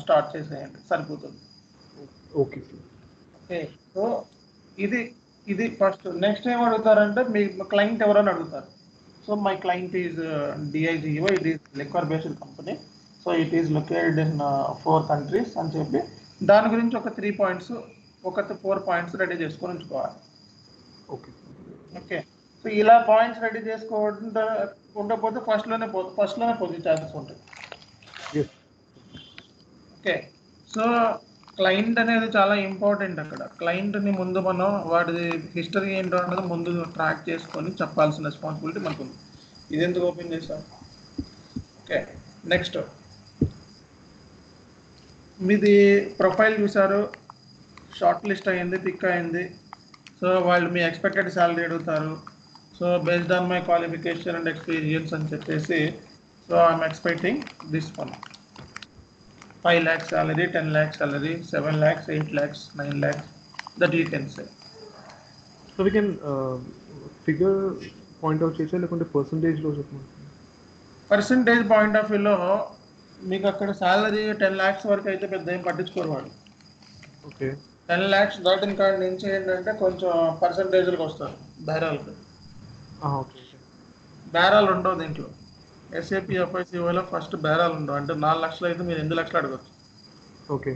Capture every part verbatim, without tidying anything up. Start చేసేయండి సరిపోతుంది. Okay sir. Okay so ఇది ఇది ఫస్ట్. నెక్స్ట్ ఏం అడుగుతారంటే మీ క్లయింట్ ఎవరని అడుగుతారు. So my client is Diageo, it is liquor based company, so it is located in four countries అని చెప్పి దాని గురించి ఒక త్రీ పాయింట్స్ ఒక ఫోర్ పాయింట్స్ రెడీ చేసుకొని ఉంచుకోవాలి. ఓకే ఓకే సో ఇలా పాయింట్స్ రెడీ చేసుకోకుండా ఉండకపోతే ఫస్ట్లోనే పో ఫస్ట్లోనే పొందే ఛాన్సెస్ ఉంటాయి. ఓకే సో క్లయింట్ అనేది చాలా ఇంపార్టెంట్. అక్కడ క్లయింట్ని ముందు మనం వాటిది హిస్టరీ ఏంటో అన్నది ముందు ట్రాక్ చేసుకొని చెప్పాల్సిన రెస్పాన్సిబిలిటీ మనకు ఉంది. ఇది ఎందుకు ఓపెన్ చేశాం. ఓకే నెక్స్ట్ మీది ప్రొఫైల్ చూసారు, షార్ట్ లిస్ట్ అయ్యింది, పిక్ అయింది. సో వాళ్ళు మీ ఎక్స్పెక్టెడ్ శాలరీ అడుగుతారు. So based on my qualification and experience అని చెప్పేసి so I'm expecting this one five lakhs salary, ten lakhs salary, seven lakhs, eight lakhs, nine lakhs that you can say. So we can figure point out చేసా లేకుంటే పర్సంటేజ్లో చెప్పండి. Percentage point of వ్యూలో మీకు అక్కడ salary ten lakhs వరకు అయితే పెద్ద ఏం పట్టించుకోరు వాళ్ళు. ఓకే టెన్ ల్యాక్స్ దాటిన కాడ నుంచి ఏంటంటే కొంచెం పర్సంటేజ్లకు వస్తారు బేరాలకు. ఓకే బేరాలు ఉండవు దీంట్లో. ఎస్ఏపీ ఎఫ్ఐసిఓలో ఫస్ట్ బేరాలు ఉండవు. అంటే నాలుగు లక్షలు అయితే మీరు ఎనిమిది లక్షలు అడగచ్చు. ఓకే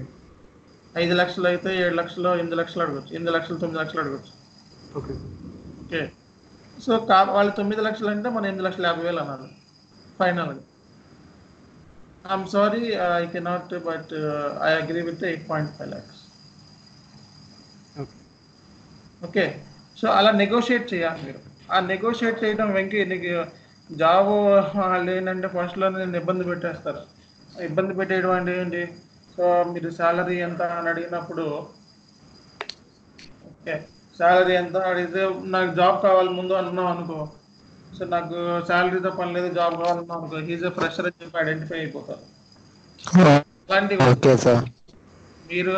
ఐదు లక్షలు అయితే ఏడు లక్షలు, ఎనిమిది లక్షలు అడగచ్చు, ఎనిమిది లక్షలు తొమ్మిది లక్షలు అడగచ్చు. ఓకే ఓకే సో కా వాళ్ళు తొమ్మిది లక్షలు అంటే మనం ఎనిమిది లక్షల యాభై వేలు అన్నారు ఫైనల్గా. I'm sorry, uh, I cannot, but uh, I agree with the eight point five lakhs. Okay. Okay. So, అలా నెగోషియేట్ చేయాలి మీరు. ఆ నెగోషియేట్ చేయడం వెంకీ నీకు జాబ్ వాళ్ళు ఏంటంటే ఫస్ట్లో నేను ఇబ్బంది పెట్టేస్తారు. ఇబ్బంది పెట్టేయడం అంటే ఏంటి, సో మీరు శాలరీ ఎంత అని అడిగినప్పుడు ఓకే శాలరీ ఎంత అడిగితే నాకు జాబ్ కావాలి ముందు అన్నాం అనుకో. సో నాకు శాలరీతో పని లేదు, జాబ్ కావాలన్నా అనుకో, హీజ్ ఏ ఫ్రెషర్ అని చెప్పి ఐడెంటిఫై అయిపోతారు. అలాంటివి మీరు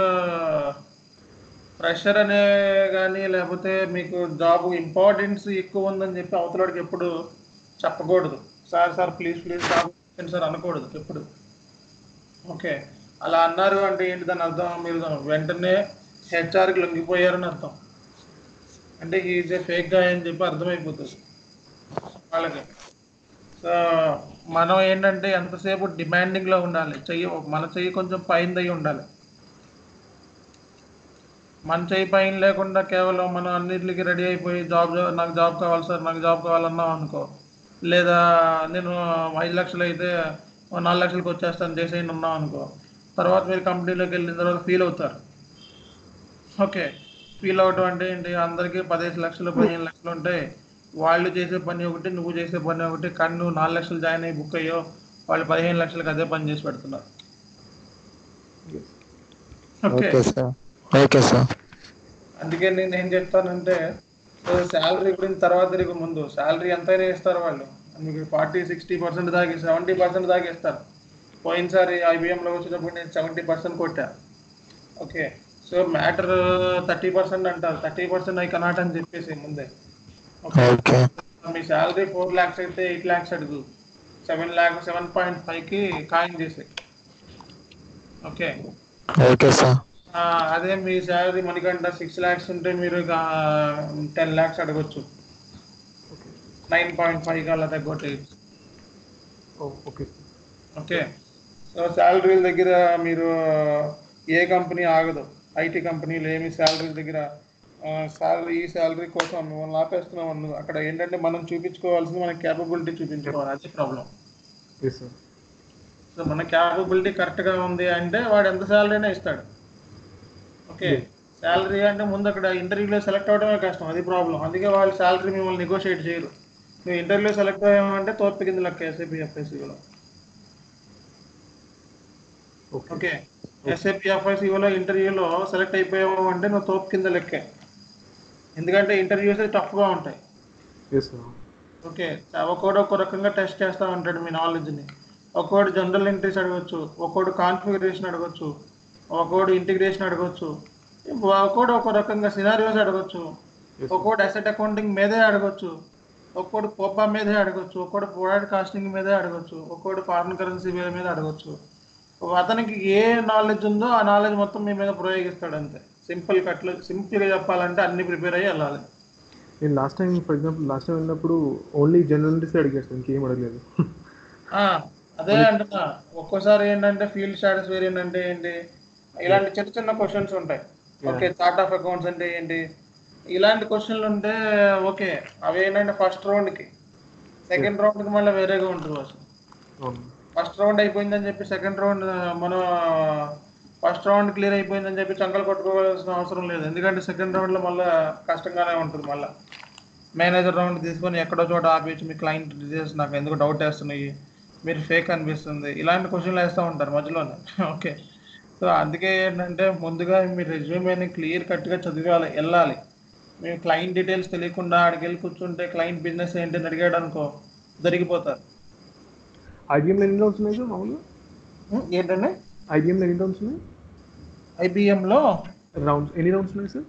ఫ్రెషర్ అనే కానీ లేకపోతే మీకు జాబ్ ఇంపార్టెన్స్ ఎక్కువ ఉందని చెప్పి అవతలకి ఎప్పుడు చెప్పకూడదు. Sir sir please please job sir అనకూడదు ఎప్పుడు. ఓకే అలా అన్నారు అంటే ఏంటి దాని అర్థం, మీరు వెంటనే హెచ్ఆర్కి లొంగిపోయారని అర్థం. అంటే హీజ్ ఏ ఫేక్ గా అని చెప్పి అర్థమైపోతుంది వాళ్ళకి. సో మనం ఏంటంటే ఎంతసేపు డిమాండింగ్లో ఉండాలి. చెయ్యి మన చెయ్యి కొంచెం పైన అయ్యి ఉండాలి. మన చెయ్యి పైన లేకుండా కేవలం మనం అన్నిటికి రెడీ అయిపోయి జాబ్ నాకు జాబ్ కావాలి సార్ నాకు జాబ్ కావాలన్నాం అనుకో, లేదా నేను ఐదు లక్షలు అయితే నాలుగు లక్షలకు వచ్చేస్తాను చేసేయండి ఉన్నాం అనుకో, తర్వాత మీరు కంపెనీలోకి వెళ్ళిన తర్వాత ఫీల్ అవుతారు. ఓకే ఫీల్ అవటం అంటే ఏంటి, అందరికీ పదిహేను లక్షలు పదిహేను లక్షలు ఉంటాయి, వాళ్ళు చేసే పని ఒకటి నువ్వు చేసే పని ఒకటి. కానీ నువ్వు నాలుగు లక్షలు జాయిన్ అయ్యి బుక్ అయ్యో వాళ్ళు పదిహేను లక్షలకు అదే పని చేసి పెడుతున్నారు. అందుకే నేను ఏం చెప్తానంటే శాలరీ గురించి తర్వాత తిరిగి ముందు శాలరీ ఎంతైనా ఇస్తారు వాళ్ళు, మీకు ఫార్టీ సిక్స్టీ పర్సెంట్ దాకా సెవెంటీ పర్సెంట్ దాకా ఇస్తారు. పోయినసారి ఐబిఎంలో వచ్చినప్పుడు నేను సెవెంటీ పర్సెంట్ కొట్టా. Okay so matter thirty percent అంటారు, థర్టీ పర్సెంట్ ఐ కెనాట్ అని చెప్పేసి ముందే. మీ శాలరీ ఫోర్ లాక్స్ అయితే ఎయిట్ లాక్స్ అడుగు, seven lakhs seven point five కి కాయిన్ చేసే. ఓకే అదే మీ శాలరీ మనకంటే సిక్స్ లాక్స్ ఉంటే మీరు టెన్ లాక్స్ అడగొచ్చు, నైన్ పాయింట్ ఫైవ్ కి అలా తగ్గొచ్చు. ఓకే సో శాలరీల దగ్గర మీరు ఏ కంపెనీ ఆగదు, ఐటీ కంపెనీలు ఏమి శాలరీల దగ్గర శాలరీ ఈ శాలరీ కోసం మిమ్మల్ని ఆపేస్తున్నాం అన్న. అక్కడ ఏంటంటే మనం చూపించుకోవాల్సింది మన క్యాపబిలిటీ చూపించుకోవాలి, అదే ప్రాబ్లం. సో మన క్యాపబిలిటీ కరెక్ట్గా ఉంది అంటే వాడు ఎంత శాలరీ అయినా ఇస్తాడు. ఓకే శాలరీ అంటే ముందు అక్కడ ఇంటర్వ్యూలో సెలెక్ట్ అవ్వడమే కష్టం, అది ప్రాబ్లం. అందుకే వాళ్ళు శాలరీ మిమ్మల్ని నెగోషియేట్ చేయరు. నువ్వు ఇంటర్వ్యూలో సెలెక్ట్ అయ్యామంటే తోపి కింద లెక్క ఎస్ఏపీ ఎఫ్ఐసిఓలో. ఓకే ఎస్ఏపీ ఎఫ్ఐసిఓలో ఇంటర్వ్యూలో సెలెక్ట్ అయిపోయావు అంటే నువ్వు తోపు కింద లెక్కే, ఎందుకంటే ఇంటర్వ్యూస్ టఫ్గా ఉంటాయి. ఓకే ఒక్కోడు ఒక్కో రకంగా టెస్ట్ చేస్తూ ఉంటాడు మీ నాలెడ్జ్ని. ఒక్కోడు జనరల్ ఎంట్రీస్ అడగచ్చు, ఒక్కోడు కాన్ఫిగరేషన్ అడగచ్చు, ఒక్కోడు ఇంటిగ్రేషన్ అడగచ్చు, ఒక్కోడు ఒక్కో రకంగా సినారియోస్ అడగచ్చు, ఒక్కోడు అసెట్ అకౌంటింగ్ మీదే అడగచ్చు, ఒక్కోడు కోపా మీదే అడగచ్చు, ఒక్కోడు ప్రొడక్ట్ కాస్టింగ్ మీదే అడగచ్చు, ఒక్కోడు ఫారిన్ కరెన్సీ మీద మీద అడగచ్చు. అతనికి ఏ నాలెడ్జ్ ఉందో ఆ నాలెడ్జ్ మొత్తం మీ మీద ప్రయోగిస్తాడు అంతే. సింపుల్ కట్లు సింపుల్గా చెప్పాలంటే అన్ని ప్రిపేర్ అయ్యి వెళ్ళాలి. నేను last time for example last time వెళ్ళినప్పుడు ఓన్లీ జర్నలిస్ట్ అడిగారు సార్, ఇంకేం అడగలేదు. అదే అంటున్నా, ఒక్కోసారి ఏంటంటే ఫీల్డ్ స్టాటస్ వేరే ఏంటంటే ఏంటి ఇలాంటి చిన్న చిన్న క్వశ్చన్స్ ఉంటాయి. ఓకే, చార్ట్ ఆఫ్ అకౌంట్స్ అంటే ఏంటి ఇలాంటి క్వశ్చన్లు ఉంటే ఓకే అవి ఏంటంటే ఫస్ట్ రౌండ్కి, సెకండ్ రౌండ్కి మళ్ళీ వేరేగా ఉంటుంది. అసలు ఫస్ట్ రౌండ్ అయిపోయిందని చెప్పి సెకండ్ రౌండ్ మనం ఫస్ట్ రౌండ్ క్లియర్ అయిపోయిందని చెప్పి చంకలు కొట్టుకోవాల్సిన అవసరం లేదు. ఎందుకంటే సెకండ్ రౌండ్లో మళ్ళీ కష్టంగానే ఉంటుంది. మళ్ళీ మేనేజర్ రౌండ్ తీసుకొని ఎక్కడో చోట ఆపేసి మీ క్లయింట్ డీటెయిల్స్ నాకు ఎందుకు డౌట్ వేస్తున్నాయి, మీరు ఫేక్ అనిపిస్తుంది, ఇలాంటి క్వశ్చన్లు వేస్తూ ఉంటారు మధ్యలోనే. ఓకే, సో అందుకే ఏంటంటే ముందుగా మీ రెజ్యూమేని క్లియర్ కట్గా చదివాలి వెళ్ళాలి. మీరు క్లయింట్ డీటెయిల్స్ తెలియకుండా ఆడికి వెళ్ళి కూర్చుంటే క్లయింట్ బిజినెస్ ఏంటి అని అడిగాడు అనుకో, జరిగిపోతారు. ఐబిఎంలో ఏంటంటే ఐబిఎంలో ఎన్ని రౌండ్స్ ఉన్నాయి? ఐబిఎంలో రౌండ్స్ ఎన్ని రౌండ్స్ ఉన్నాయి సార్?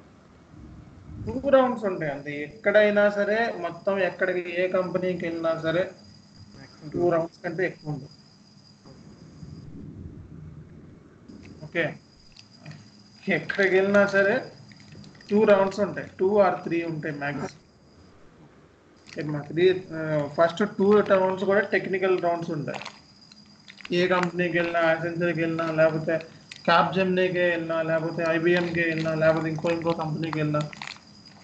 టూ రౌండ్స్ ఉంటాయి అంతే. ఎక్కడైనా సరే మొత్తం ఎక్కడికి ఏ కంపెనీకి వెళ్ళినా సరే టూ రౌండ్స్ కంటే ఎక్కువ ఉండదు. ఓకే, ఎక్కడికి వెళ్ళినా సరే టూ రౌండ్స్ ఉంటాయి, టూ ఆర్ త్రీ ఉంటాయి maximum. Three first two rounds కూడా టెక్నికల్ రౌండ్స్ ఉంటాయి. ఏ కంపెనీకి వెళ్ళినా, యాక్సెంచర్కి వెళ్ళినా, లేకపోతే క్యాప్జెమినీకి వెళ్ళినా, లేకపోతే ఐబిఎంకి వెళ్ళినా, లేకపోతే ఇంకో ఇంకో కంపెనీకి వెళ్ళినా,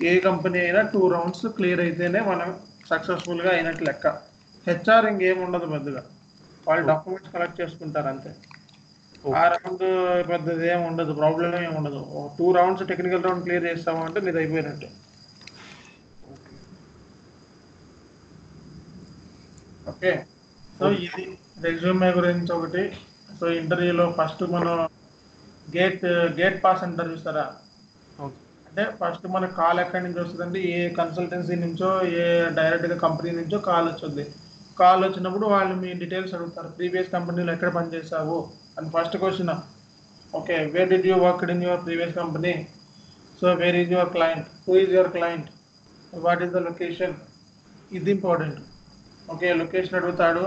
ఏ కంపెనీ అయినా టూ రౌండ్స్ క్లియర్ అయితేనే మనం సక్సెస్ఫుల్గా అయినట్టు లెక్క. హెచ్ఆర్ ఇంకేం ఉండదు పెద్దగా, వాళ్ళు డాక్యుమెంట్స్ కలెక్ట్ చేసుకుంటారు అంతే. ఆ రౌండ్ పెద్దది ఏమి ఉండదు, ప్రాబ్లం ఏమి ఉండదు. Two rounds technical round clear చేస్తాము అంటే నీది అయిపోయినట్టు. ఓకే, సో ఇది రెజ్యూమే గురించి ఒకటి. సో ఇంటర్వ్యూలో ఫస్ట్ మనం గేట్ గేట్ పాస్ అంటారు చూస్తారా, అంటే ఫస్ట్ మన కాల్ ఎక్కడి నుంచి వస్తుంది అంటే ఏ కన్సల్టెన్సీ నుంచో ఏ డైరెక్ట్గా కంపెనీ నుంచో కాల్ వచ్చింది. కాల్ వచ్చినప్పుడు వాళ్ళు మీ డీటెయిల్స్ అడుగుతారు. ప్రీవియస్ కంపెనీలో ఎక్కడ పనిచేసావు అని first question. Okay, where did you work in your previous company? So where is your client? Who is your client? What is the location? ఇది ఇంపార్టెంట్. ఓకే, లొకేషన్ అడుగుతాడు,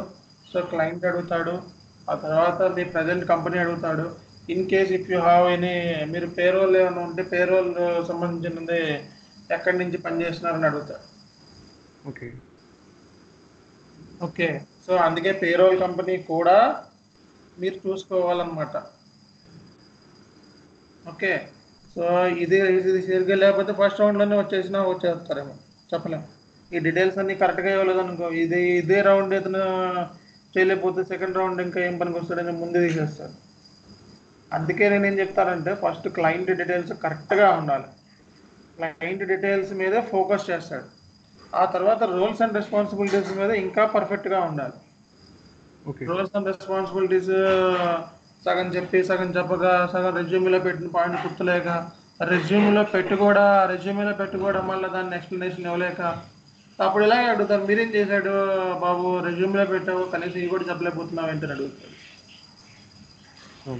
సో క్లయింట్ అడుగుతాడు, ఆ తర్వాత మీ ప్రజెంట్ కంపెనీ అడుగుతాడు. In case if you have any, మీరు payroll ఏమైనా ఉంటే పేరోల్ సంబంధించినది ఎక్కడి నుంచి పనిచేస్తున్నారని అడుగుతాడు. ఓకే ఓకే సో అందుకే పేరోల్ కంపెనీ కూడా మీరు చూసుకోవాలన్నమాట. ఓకే, సో ఇది ఇది సరిగ్గా లేకపోతే ఫస్ట్ రౌండ్లోనే వచ్చేసినా వచ్చేస్తారేమో చెప్పలేము. ఈ డీటెయిల్స్ అన్నీ కరెక్ట్గా ఇవ్వలేదు అనుకో, ఇది ఇదే రౌండ్ ఇతను చేయలేకపోతే సెకండ్ రౌండ్ ఇంకా ఏం పనికి వస్తాడని ముందే తీసేస్తాడు. అందుకే నేను ఏం చెప్తానంటే ఫస్ట్ క్లయింట్ డీటెయిల్స్ కరెక్ట్గా ఉండాలి. క్లయింట్ డీటెయిల్స్ మీదే ఫోకస్ చేస్తాడు. ఆ తర్వాత రోల్స్ అండ్ రెస్పాన్సిబిలిటీస్ మీద ఇంకా పర్ఫెక్ట్గా ఉండాలి. రోల్స్ అండ్ రెస్పాన్సిబిలిటీస్ సగం చెప్పి సగం చెప్పగా సగం రెజ్యూమ్లో పెట్టిన పాయింట్ గుర్తులేక, రెజ్యూమ్లో పెట్టి కూడా రెజ్యూమ్లో పెట్టి కూడా మళ్ళీ దాన్ని ఎక్స్ప్లెనేషన్ ఇవ్వలేక, అప్పుడు ఇలా అడుగుతారు, మీరేం చేశాడు బాబు రెజ్యూమ్లో పెట్టావు కనీసం ఇవి కూడా చెప్పలేకపోతున్నావు ఏంటని అడుగుతాడు.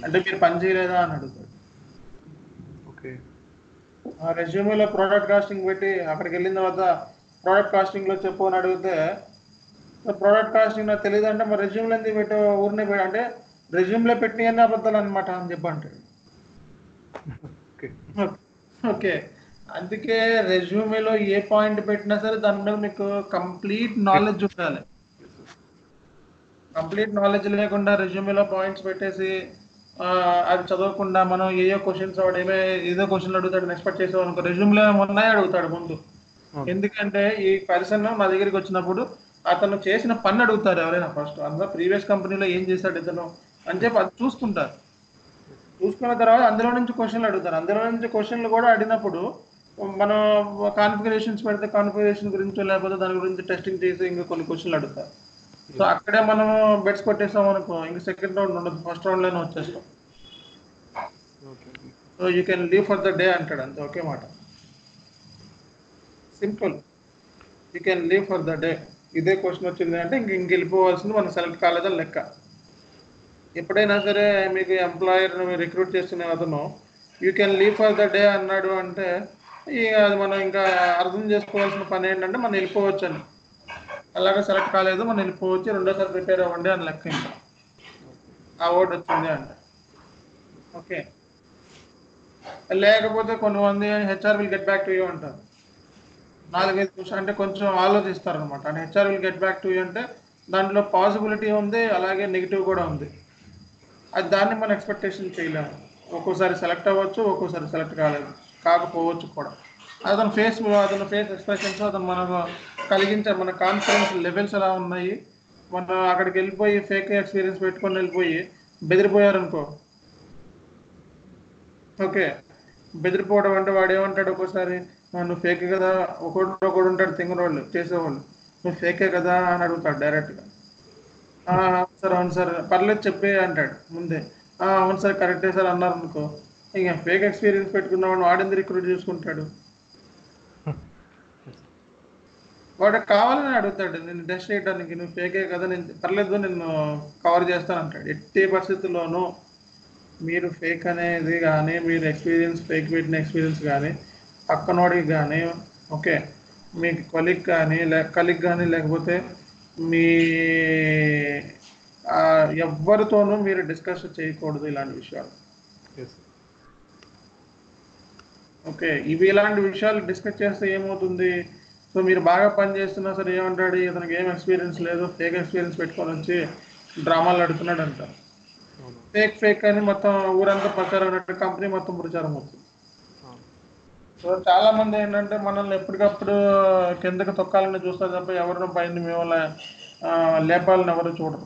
అంటే మీరు పని చేయలేదా అని అడుగుతాడు. ఓకే, ఆ రెజ్యూమ్లో ప్రోడక్ట్ కాస్టింగ్ పెట్టి అక్కడికి వెళ్ళిన తర్వాత ప్రోడక్ట్ కాస్టింగ్లో చెప్పు అని అడిగితే, ప్రోడక్ట్ కాస్టింగ్ నాకు తెలియదు అంటే మరి రెజ్యూమ్లో ఎందుకు పెట్టావు, ఊరినే పె అంటే రెజ్యూమ్లో పెట్టినవన్నీ అబద్ధాలు అనమాట అని చెప్పంటాడు. ఓకే, అందుకే రెజ్యూమేలో ఏ పాయింట్ పెట్టినా సరే దాని మీద మీకు కంప్లీట్ నాలెడ్జ్ ఉండాలి. కంప్లీట్ నాలెడ్జ్ లేకుండా రెజ్యూమేలో పాయింట్స్ పెట్టేసి అది చదవకుండా మనం ఏయో క్వశ్చన్స్ వాడు ఏమే ఏదో క్వశ్చన్లు అడుగుతాడు ఎక్స్పెక్ట్ చేసేవాళ్ళనుకో, రెజ్యూమ్లో ఉన్నాయో అడుగుతాడు ముందు. ఎందుకంటే ఈ పర్సన్ నా దగ్గరికి వచ్చినప్పుడు అతను చేసిన పని అడుగుతారు ఎవరైనా ఫస్ట్. అందులో ప్రీవియస్ కంపెనీలో ఏం చేశాడు ఇతను అని చెప్పి అది చూసుకుంటారు. చూసుకున్న తర్వాత అందులో నుంచి క్వశ్చన్లు అడుగుతారు. అందులో నుంచి క్వశ్చన్లు కూడా అడిగినప్పుడు మనం కాన్ఫిగరేషన్స్ పెడితే కాన్ఫిగరేషన్ గురించి లేకపోతే దాని గురించి టెస్టింగ్ చేసి ఇంకా కొన్ని క్వశ్చన్లు అడుగుతారు. సో అక్కడే మనం బెట్స్ కొట్టేసాం అనుకో ఇంకా సెకండ్ రౌండ్ ఉండదు, ఫస్ట్ రౌండ్లోనే వచ్చేస్తాం. So you can leave for the day అంటాడు అంతే. ఓకే మాట simple, you can leave for the day. ఇదే క్వశ్చన్ వచ్చింది అంటే ఇంక ఇంక వెళ్ళిపోవాల్సింది, మనం సెలెక్ట్ కాలేదని లెక్క. ఎప్పుడైనా సరే మీకు ఎంప్లాయర్ రిక్రూట్ చేస్తున్న అతను you can leave for the day అన్నాడు అంటే ఇక అది మనం ఇంకా అర్థం చేసుకోవాల్సిన పని ఏంటంటే మనం వెళ్ళిపోవచ్చు అని. అలాగే సెలెక్ట్ కాలేదు మనం వెళ్ళిపోవచ్చు, రెండోసారి ప్రిపేర్ అవ్వండి అని లెక్క. అవార్డు వచ్చింది అంట. ఓకే, లేకపోతే కొంతమంది HR will get back to you అంటారు. నాలుగైదు నిమిషాలు అంటే కొంచెం ఆలోచిస్తారు అనమాట. అంటే HR will get back to you అంటే దాంట్లో పాజిబిలిటీ ఉంది, అలాగే నెగిటివ్ కూడా ఉంది. అది దాన్ని మనం ఎక్స్పెక్టేషన్ చేయలేము. ఒక్కోసారి సెలెక్ట్ అవ్వచ్చు, ఒక్కోసారి సెలెక్ట్ కాలేదు కాకపోవచ్చు కూడా. అతను ఫేస్ అతను ఫేస్ ఎక్స్ప్రెషన్స్, అతను మనకు కలిగించే మన కాన్ఫిడెన్స్ లెవెల్స్ ఎలా ఉన్నాయి. మనం అక్కడికి వెళ్ళిపోయి ఫేక్ ఎక్స్పీరియన్స్ పెట్టుకొని వెళ్ళిపోయి బెదిరిపోయారనుకో, ఓకే, బెదిరిపోవడం అంటే వాడు ఏమంటాడు ఒక్కోసారి, నువ్వు ఫేకే కదా. ఒకటి ఒకడు ఉంటాడు తింగరోళ్ళు చేసేవాళ్ళు, నువ్వు ఫేకే కదా అని అడుగుతాడు డైరెక్ట్గా. అవును సార్, అవును సార్, పర్లేదు చెప్పే అంటాడు ముందే. అవును సార్, కరెక్టే సార్ అన్నారు అనుకో, ఇంకా ఫేక్ ఎక్స్పీరియన్స్ పెట్టుకున్నావు, వాడింది రిక్రూట్ చేసుకుంటాడు. వాడు కావాలని అడుగుతాడు, నేను టెస్ట్ చేయడానికి, నువ్వు ఫేకే కదా, నేను పర్లేదు నిన్ను కవర్ చేస్తాను అంటాడు. ఎట్టి పరిస్థితుల్లోనూ మీరు ఫేక్ అనేది కానీ, మీరు ఎక్స్పీరియన్స్ ఫేక్ పెట్టిన ఎక్స్పీరియన్స్ కానీ, పక్కనోడికి కానీ, ఓకే, మీ కొలిక్ కానీ లే కలీగ్ కానీ, లేకపోతే మీ ఎవరితోనూ మీరు డిస్కస్ చేయకూడదు ఇలాంటి విషయాలు. ఓకే, ఇవి ఇలాంటి విషయాలు డిస్కస్ చేస్తే ఏమవుతుంది, సో మీరు బాగా పని చేస్తున్నా సరే ఏమంటాడు, ఇతనికి ఏం ఎక్స్పీరియన్స్ లేదు, ఫేక్ ఎక్స్పీరియన్స్ పెట్టుకొని వచ్చి డ్రామాలు ఆడుతున్నాడు అంటారు. ఫేక్ ఫేక్ అని మొత్తం ఊరంతా ప్రచారం ఉన్నట్టు కంపెనీ మొత్తం ప్రచారం అవుతుంది. సో చాలా మంది ఏంటంటే మనల్ని ఎప్పటికప్పుడు కిందకి తొక్కాలని చూస్తారు తప్ప ఎవరినో పైన మేము లేపాలని ఎవరు చూడరు.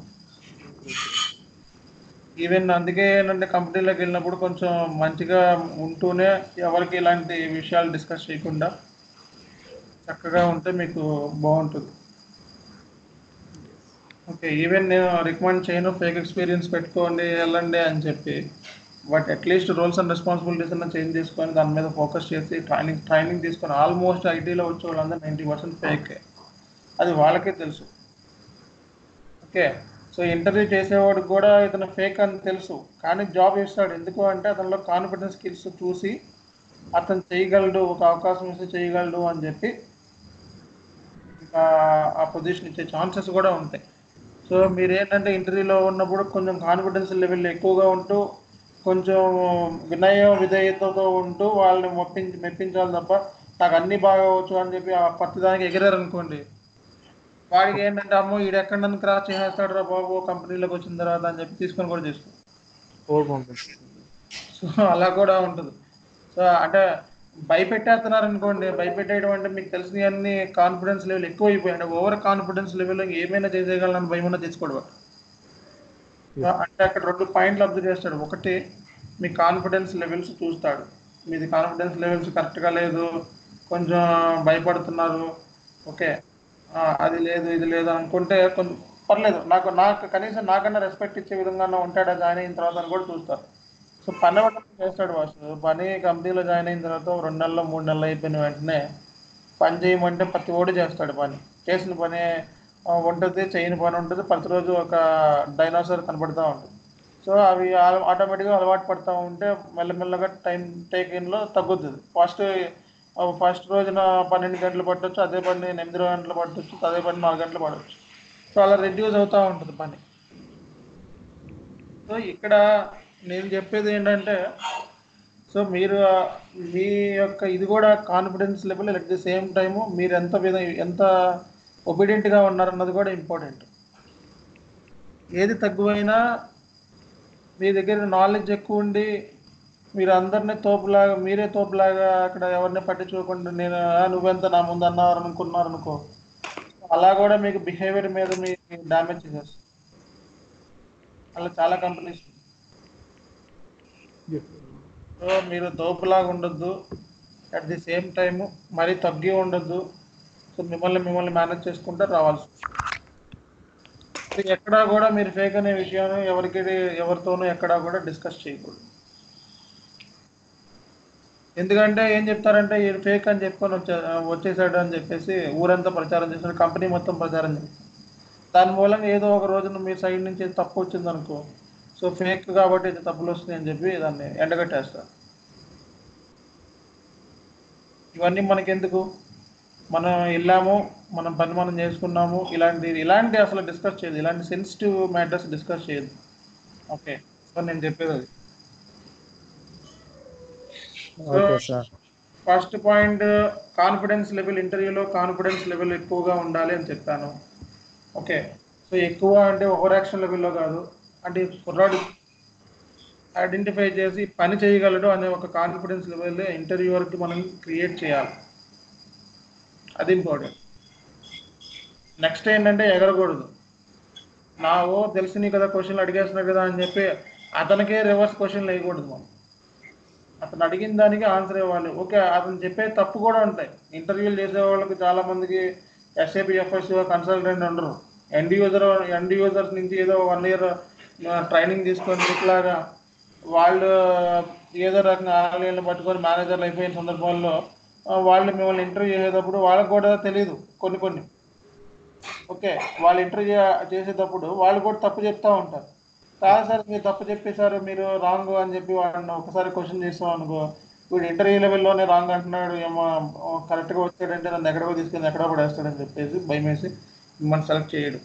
ఈవెన్ అందుకే ఏంటంటే కంపెనీలోకి వెళ్ళినప్పుడు కొంచెం మంచిగా ఉంటూనే, ఎవరికి ఇలాంటి విషయాలు డిస్కస్ చేయకుండా చక్కగా ఉంటే మీకు బాగుంటుంది. ఓకే, ఈవెన్ నేను రికమెండ్ చేయను ఫేక్ ఎక్స్పీరియన్స్ పెట్టుకోండి వెళ్ళండి అని చెప్పి, but at least roles and responsibilities అన్న చేంజ్ చేసుకొని దాని మీద ఫోకస్ చేసి ట్రైనింగ్ ట్రైనింగ్ తీసుకొని. ఆల్మోస్ట్ ఐటీలో వచ్చే వాళ్ళందరూ నైంటీ పర్సెంట్ ఫేకే, అది వాళ్ళకే తెలుసు. ఓకే, సో ఇంటర్వ్యూ చేసేవాడికి కూడా ఇతను ఫేక్ అని తెలుసు, కానీ జాబ్ ఇస్తాడు. ఎందుకు అంటే అతనిలో కాన్ఫిడెన్స్ స్కిల్స్ చూసి అతను చేయగలడు, ఒక అవకాశం ఇస్తే చేయగలడు అని చెప్పి ఆ పొజిషన్ ఇచ్చే ఛాన్సెస్ కూడా ఉంటాయి. సో మీరు ఏంటంటే ఇంటర్వ్యూలో ఉన్నప్పుడు కొంచెం కాన్ఫిడెన్స్ లెవెల్ ఎక్కువగా ఉంటూ, కొంచెం వినయ విధేయతతో ఉంటూ వాళ్ళని మెప్పించి మెప్పించాలి తప్ప, నాకు అన్నీ బాగా వచ్చు అని చెప్పి ఆ ప్రతిదానికి ఎగిరారు అనుకోండి, వాడికి ఏంటంటే అమ్మో ఈడు ఎక్కడ నన్ను క్రాస్ చేసేస్తాడు రా బాబు కంపెనీలోకి వచ్చిన తర్వాత అని చెప్పి తీసుకొని కూడా చేసుకో. సో అలా కూడా ఉంటుంది. సో అంటే భయపెట్టేస్తున్నారు అనుకోండి, భయపెట్టేయడం అంటే మీకు తెలిసిన అన్ని కాన్ఫిడెన్స్ లెవెల్ ఎక్కువ అయిపోయాడు, ఓవర్ కాన్ఫిడెన్స్ లెవెల్ ఏమైనా చేసేయగలని భయమైనా చేసుకోవడం. అంటే అక్కడ రెండు పాయింట్లు అబ్జర్వ్ చేస్తాడు. ఒకటి, మీ కాన్ఫిడెన్స్ లెవెల్స్ చూస్తాడు, మీది కాన్ఫిడెన్స్ లెవెల్స్ కరెక్ట్గా లేదు, కొంచెం భయపడుతున్నారు, ఓకే అది లేదు ఇది లేదు అనుకుంటే కొంచెం పర్లేదు నాకు నాకు కనీసం నాకన్నా రెస్పెక్ట్ ఇచ్చే విధంగా ఉంటాడా జాయిన్ అయిన తర్వాత అని కూడా చూస్తారు. సో పని అవ్వడం చేస్తాడు వాసు. పని కంపెనీలో జాయిన్ అయిన తర్వాత రెండు నెలలు మూడు నెలలు అయిపోయిన వెంటనే పని చేయమంటే ప్రతి ఓడి చేస్తాడు. పని చేసిన పని ఉంటుంది, చేయని పని ఉంటుంది, ప్రతిరోజు ఒక డైనోసార్ కనపడుతూ ఉంటుంది. సో అవి ఆటోమేటిక్గా అలవాటు పడుతూ ఉంటే మెల్లమెల్లగా టైం టేక్ ఇన్లో తగ్గుతుంది. ఫస్ట్ ఫస్ట్ రోజున పన్నెండు గంటలు పట్టవచ్చు, అదే పని ఎనిమిది గంటలు పట్టవచ్చు, అదే పని నాలుగు గంటలు పడవచ్చు. సో అలా రిడ్యూస్ అవుతూ ఉంటుంది పని. సో ఇక్కడ నేను చెప్పేది ఏంటంటే, సో మీరు మీ యొక్క ఇది కూడా confidence level, at the same time మీరు ఎంత విధ ఎంత ఒబీడియంట్గా ఉన్నారన్నది కూడా ఇంపార్టెంట్. ఏది తక్కువైనా మీ దగ్గర నాలెడ్జ్ ఎక్కువ ఉండి మీరు అందరినీ తోపులాగా మీరే తోపులాగా అక్కడ ఎవరిని పట్టించుకోకుండా నేను నువ్వెంత నా ముందు అన్నారు అనుకున్నారు అనుకో, అలా కూడా మీకు బిహేవియర్ మీద మీ డ్యామేజ్ చేసేస్తుంది. అలా చాలా కంపెనీస్. సో మీరు తోపులాగా ఉండొద్దు, అట్ ది సేమ్ టైము మరీ తగ్గి ఉండొద్దు. సో మిమ్మల్ని మిమ్మల్ని మేనేజ్ చేసుకుంటే రావాల్సి వస్తుంది. ఎక్కడా కూడా మీరు ఫేక్ అనే విషయాన్ని ఎవరికి ఎవరితోనూ ఎక్కడా కూడా డిస్కస్ చేయకూడదు. ఎందుకంటే ఏం చెప్తారంటే ఈ ఫేక్ అని చెప్పుకొని వచ్చే వచ్చేసాడు అని చెప్పేసి ఊరంతా ప్రచారం చేస్తాడు, కంపెనీ మొత్తం ప్రచారం చేస్తాడు. దాని మూలంగా ఏదో ఒక రోజున మీ సైడ్ నుంచి తప్పు వచ్చిందనుకో, సో ఫేక్ కాబట్టి ఇది తప్పులు వస్తుంది అని చెప్పి దాన్ని ఎండగట్టేస్తారు. ఇవన్నీ మనకెందుకు? మనం వెళ్ళాము, మనం పని మనం చేసుకున్నాము. ఇలాంటి ఇలాంటి అసలు డిస్కస్ చేయదు, ఇలాంటి సెన్సిటివ్ మ్యాటర్స్ డిస్కస్ చేయదు. ఓకే సార్ నేను చెప్పేది అది. Okay sir first point confidence level, ఇంటర్వ్యూలో కాన్ఫిడెన్స్ లెవెల్ ఎక్కువగా ఉండాలి అని చెప్పాను. ఓకే సో ఎక్కువ అంటే ఓవర్ యాక్షన్ లెవెల్లో కాదు, అంటే కుర్రాడు ఐడెంటిఫై చేసి పని చేయగలడు అనే ఒక కాన్ఫిడెన్స్ లెవెల్ ఇంటర్వ్యూవర్కి మనం క్రియేట్ చేయాలి, అది ఇంపార్టెంట్. నెక్స్ట్ ఏంటంటే ఎగరకూడదు, నా ఓ తెలిసి కదా క్వశ్చన్లు అడిగేస్తున్నాడు కదా అని చెప్పి అతనికే రివర్స్ క్వశ్చన్లు వేయకూడదు. మనం అతను అడిగిన దానికి ఆన్సర్ ఇవ్వాలి. ఓకే అతను చెప్పే తప్పు కూడా ఉంటాయి, ఇంటర్వ్యూలు చేసే వాళ్ళకి చాలామందికి ఎస్ఏపి ఎఫ్ఐసిఓ కన్సల్టెంట్ ఉండరు, ఎండ్ యూజర్ ఎండ్ యూజర్స్ నుంచి ఏదో వన్ ఇయర్ ట్రైనింగ్ తీసుకొని ఇట్లాగా వాళ్ళు ఏదో రకంగా ఆన్లైన్లో పట్టుకొని మేనేజర్లు అయిపోయిన సందర్భాల్లో వాళ్ళు మిమ్మల్ని ఇంటర్వ్యూ చేసేటప్పుడు వాళ్ళకు కూడా తెలియదు కొన్ని కొన్ని. ఓకే వాళ్ళు ఇంటర్వ్యూ చేసేటప్పుడు వాళ్ళు కూడా తప్పు చెప్తూ ఉంటారు. కాదు సార్ మీరు తప్పు చెప్పేశారు, మీరు రాంగ్ అని చెప్పి వాళ్ళని ఒకసారి క్వశ్చన్ చేస్తాం అనుకో, వీడు ఇంటర్వ్యూ లెవెల్లోనే రాంగ్ అంటున్నాడు, ఏమో కరెక్ట్గా వచ్చాడంటే నన్ను ఎక్కడికో తీసుకెళ్ళి ఎక్కడో కూడా వేస్తాడని చెప్పేసి భయం వేసి మిమ్మల్ని సెలెక్ట్ చేయడం.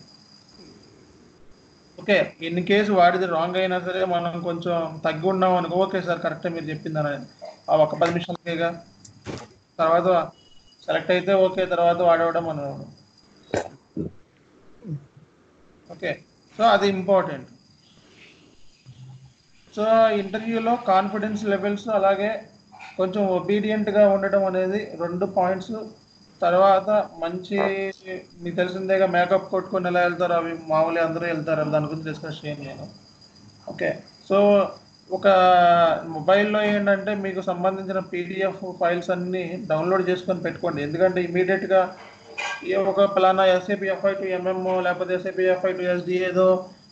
ఓకే ఇన్ కేసు వాడిది రాంగ్ అయినా సరే మనం కొంచెం తగ్గి ఉన్నాం అనుకో, ఓకే సార్ కరెక్టే మీరు చెప్పిందని ఆ ఒక్క పది నిమిషాలకేగా తర్వాత సెలెక్ట్ అయితే ఓకే తర్వాత వాడవడం అని. ఓకే సో అది ఇంపార్టెంట్. సో ఇంటర్వ్యూలో కాన్ఫిడెన్స్ లెవెల్స్ అలాగే కొంచెం ఒబీడియంట్గా ఉండడం అనేది రెండు పాయింట్స్. తర్వాత మంచి మీకు తెలిసిందేగా మేకప్ కొట్టుకొని ఎలా వెళ్తారు, అవి మామూలుగా అందరూ వెళ్తారు, దాని గురించి డిస్కస్ చేయను నేను. ఓకే సో ఒక మొబైల్లో ఏంటంటే మీకు సంబంధించిన పీడిఎఫ్ ఫైల్స్ అన్నీ డౌన్లోడ్ చేసుకొని పెట్టుకోండి, ఎందుకంటే ఇమీడియట్గా ఏ ఒక ఫలానా ఎస్ఏపి ఎఫ్ఐ టు ఎంఎంఓ లేకపోతే ఎస్ఏపి ఎఫ్ఐ టు ఎస్డి ఏదో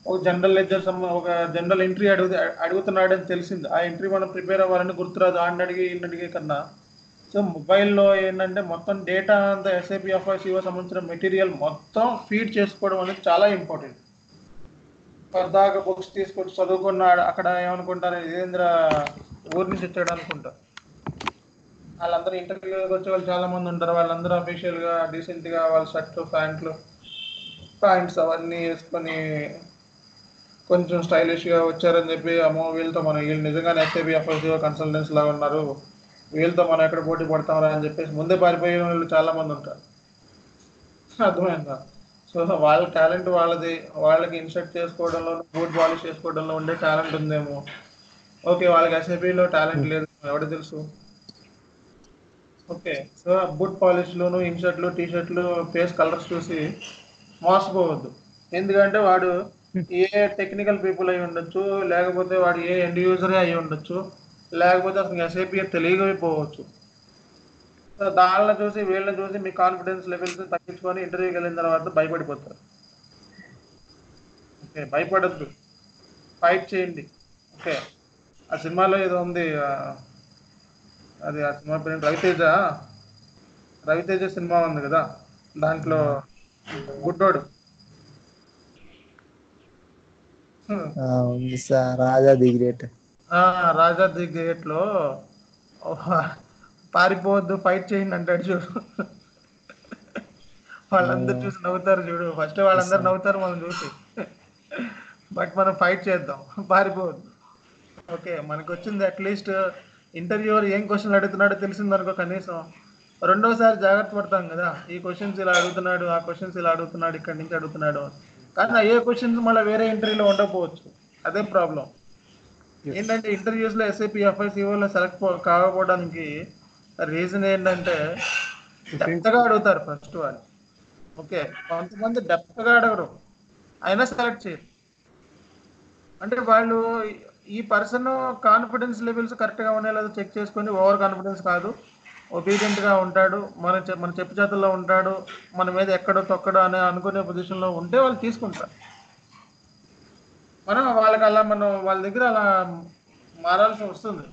ఒక జనరల్ లెడ్జర్ ఒక జనరల్ ఎంట్రీ అడుగు అడుగుతున్నాడని తెలిసింది, ఆ ఎంట్రీ మనం ప్రిపేర్ అవ్వాలని గుర్తురాదు ఆడిని అడిగి ఈయన అడిగే కన్నా. సో మొబైల్లో ఏంటంటే మొత్తం డేటా అంతా ఎస్ఏపి ఎఫ్ఐ సిఓ సంబంధించిన మెటీరియల్ మొత్తం ఫీడ్ చేసుకోవడం అనేది చాలా ఇంపార్టెంట్. పద్దాకా బుక్స్ తీసుకొచ్చి చదువుకున్నాడు అక్కడ ఏమనుకుంటారు ఇదేంద్ర ఊరి నుంచి వచ్చాడు అనుకుంటారు. వాళ్ళందరూ ఇంటర్వ్యూకి వచ్చే వాళ్ళు చాలామంది ఉంటారు, వాళ్ళందరూ అఫీషియల్గా డీసెంట్గా వాళ్ళ షర్ట్లు ప్యాంట్లు ప్యాంట్స్ అవన్నీ వేసుకొని కొంచెం స్టైలిష్గా వచ్చారని చెప్పి అమ్మో వీళ్ళతో మనం వీళ్ళు నిజంగానే ఎస్ఏపి ఎఫ్ఐ సిఓ కన్సల్టెంట్స్ లాగా ఉన్నారు, వీళ్ళతో మనం ఎక్కడ పోటీ పడతాం రా అని చెప్పేసి ముందే పారిపోయే వాళ్ళు చాలామంది ఉంటారు, అర్థమైందా. సో వాళ్ళ టాలెంట్ వాళ్ళది, వాళ్ళకి ఇన్సర్ట్ చేసుకోవడంలో బూట్ పాలిష్ చేసుకోవడంలో ఉండే టాలెంట్ ఉందేమో, ఓకే వాళ్ళకి ఎస్ఏపీలో టాలెంట్ లేదు ఎవడ తెలుసు. ఓకే సో బూట్ పాలిష్లోను ఇన్షర్ట్లు టీ షర్ట్లు ఫేస్ కలర్స్ చూసి మోసపోవద్దు, ఎందుకంటే వాడు ఏ టెక్నికల్ పీపుల్ అయి ఉండొచ్చు, లేకపోతే వాడు ఏ ఎండ్ యూజరే అయి ఉండొచ్చు, లేకపోతే అసలు ఎస్ఐపి తెలియకపోవచ్చు. సో దానిలో చూసి వీళ్ళని చూసి మీ కాన్ఫిడెన్స్ లెవెల్స్ తగ్గించుకొని ఇంటర్వ్యూకి వెళ్ళిన తర్వాత భయపడిపోతారు. ఓకే భయపడద్దు, ఫైట్ చేయండి. ఓకే ఆ సినిమాలో ఏదో ఉంది, అది ఆ సినిమా పేరు రవితేజ, రవితేజ సినిమా ఉంది కదా, దాంట్లో గుడ్డోడు Raja the great, Raja the great లో పారిపోవద్దు ఫైట్ చేయండి అంటాడు చూడు, వాళ్ళందరూ చూసి నవ్వుతారు చూడు, ఫస్ట్ వాళ్ళందరూ నవ్వుతారు మనం చూసి, బట్ మనం ఫైట్ చేద్దాం పారిపోవద్దు. ఓకే మనకు వచ్చింది అట్లీస్ట్ ఇంటర్వ్యూవర్ ఏం క్వశ్చన్లు అడుగుతున్నాడో తెలిసింది అనుకో, కనీసం రెండోసారి జాగ్రత్త పడతాం కదా, ఈ క్వశ్చన్స్ ఇలా అడుగుతున్నాడు ఆ క్వశ్చన్స్ ఇలా అడుగుతున్నాడు ఇక్కడి నుంచి అడుగుతున్నాడు, కానీ ఏ క్వశ్చన్స్ మళ్ళీ వేరే ఇంటర్వ్యూలో ఉండకపోవచ్చు, అదే ప్రాబ్లం. ఏంటంటే ఇంటర్వ్యూస్లో ఎస్ఐపి ఎఫ్ఐసిఓలో సెలెక్ట్ కాకపోవడానికి రీజన్ ఏంటంటే డెప్త్గా అడుగుతారు ఫస్ట్ వాళ్ళు. ఓకే కొంతమంది డెప్త్గా అడగరు అయినా సెలెక్ట్ చేయరు, అంటే వాళ్ళు ఈ పర్సన్ కాన్ఫిడెన్స్ లెవెల్స్ కరెక్ట్గా ఉన్నాయో లేదో చెక్ చేసుకొని ఓవర్ కాన్ఫిడెన్స్ కాదు ఒబీడియంట్గా ఉంటాడు, మన మన చెప్పు చేతుల్లో ఉంటాడు, మన మీద ఎక్కడో తొక్కడో అనే అనుకునే పొజిషన్లో ఉంటే వాళ్ళు తీసుకుంటారు. మనం వాళ్ళకి అలా మనం వాళ్ళ దగ్గర అలా మారాల్సి వస్తుంది,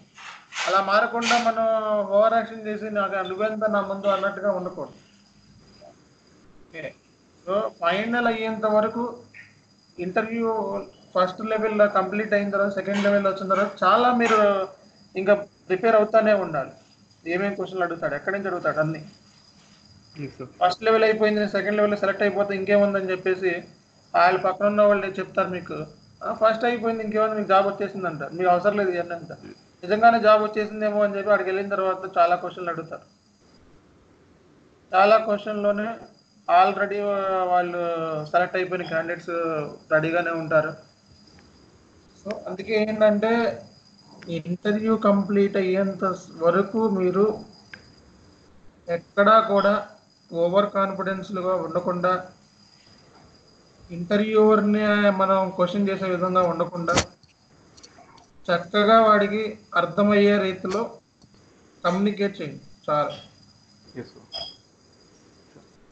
అలా మారకుండా మనం ఓవర్ యాక్షన్ చేసి నాకు అనుభవంతో నా ముందు అన్నట్టుగా ఉండకూడదు. ఓకే సో ఫైనల్ అయ్యేంత వరకు ఇంటర్వ్యూ ఫస్ట్ లెవెల్లో కంప్లీట్ అయిన తర్వాత సెకండ్ లెవెల్లో వచ్చిన తర్వాత చాలా మీరు ఇంకా ప్రిపేర్ అవుతానే ఉండాలి, ఏమేమి క్వశ్చన్లు అడుగుతాడు ఎక్కడి నుంచి అడుగుతాడు అన్నీ. ఫస్ట్ లెవెల్ అయిపోయింది సెకండ్ లెవెల్లో సెలెక్ట్ అయిపోతే ఇంకేముందని చెప్పేసి వాళ్ళ పక్కన ఉన్న వాళ్ళు చెప్తారు మీకు, ఫస్ట్ అయిపోయింది, ఇంకేమైనా మీకు జాబ్ వచ్చేసిందంట, మీకు అవసరం లేదు ఇవన్నీ అంట. నిజంగానే జాబ్ వచ్చేసిందేమో అని చెప్పి అక్కడికి వెళ్ళిన తర్వాత చాలా క్వశ్చన్లు అడుగుతారు. చాలా క్వశ్చన్లోనే ఆల్రెడీ వాళ్ళు సెలెక్ట్ అయిపోయిన క్యాండిడేట్స్ రెడీగానే ఉంటారు. సో అందుకే ఏంటంటే ఇంటర్వ్యూ కంప్లీట్ అయ్యేంత వరకు మీరు ఎక్కడా కూడా ఓవర్ కాన్ఫిడెన్స్లుగా ఉండకుండా, ఇంటర్వ్యూవర్ని మనం క్వశ్చన్ చేసే విధంగా ఉండకుండా, చక్కగా వాడికి అర్థమయ్యే రీతిలో కమ్యూనికేట్ చేయండి చాలా.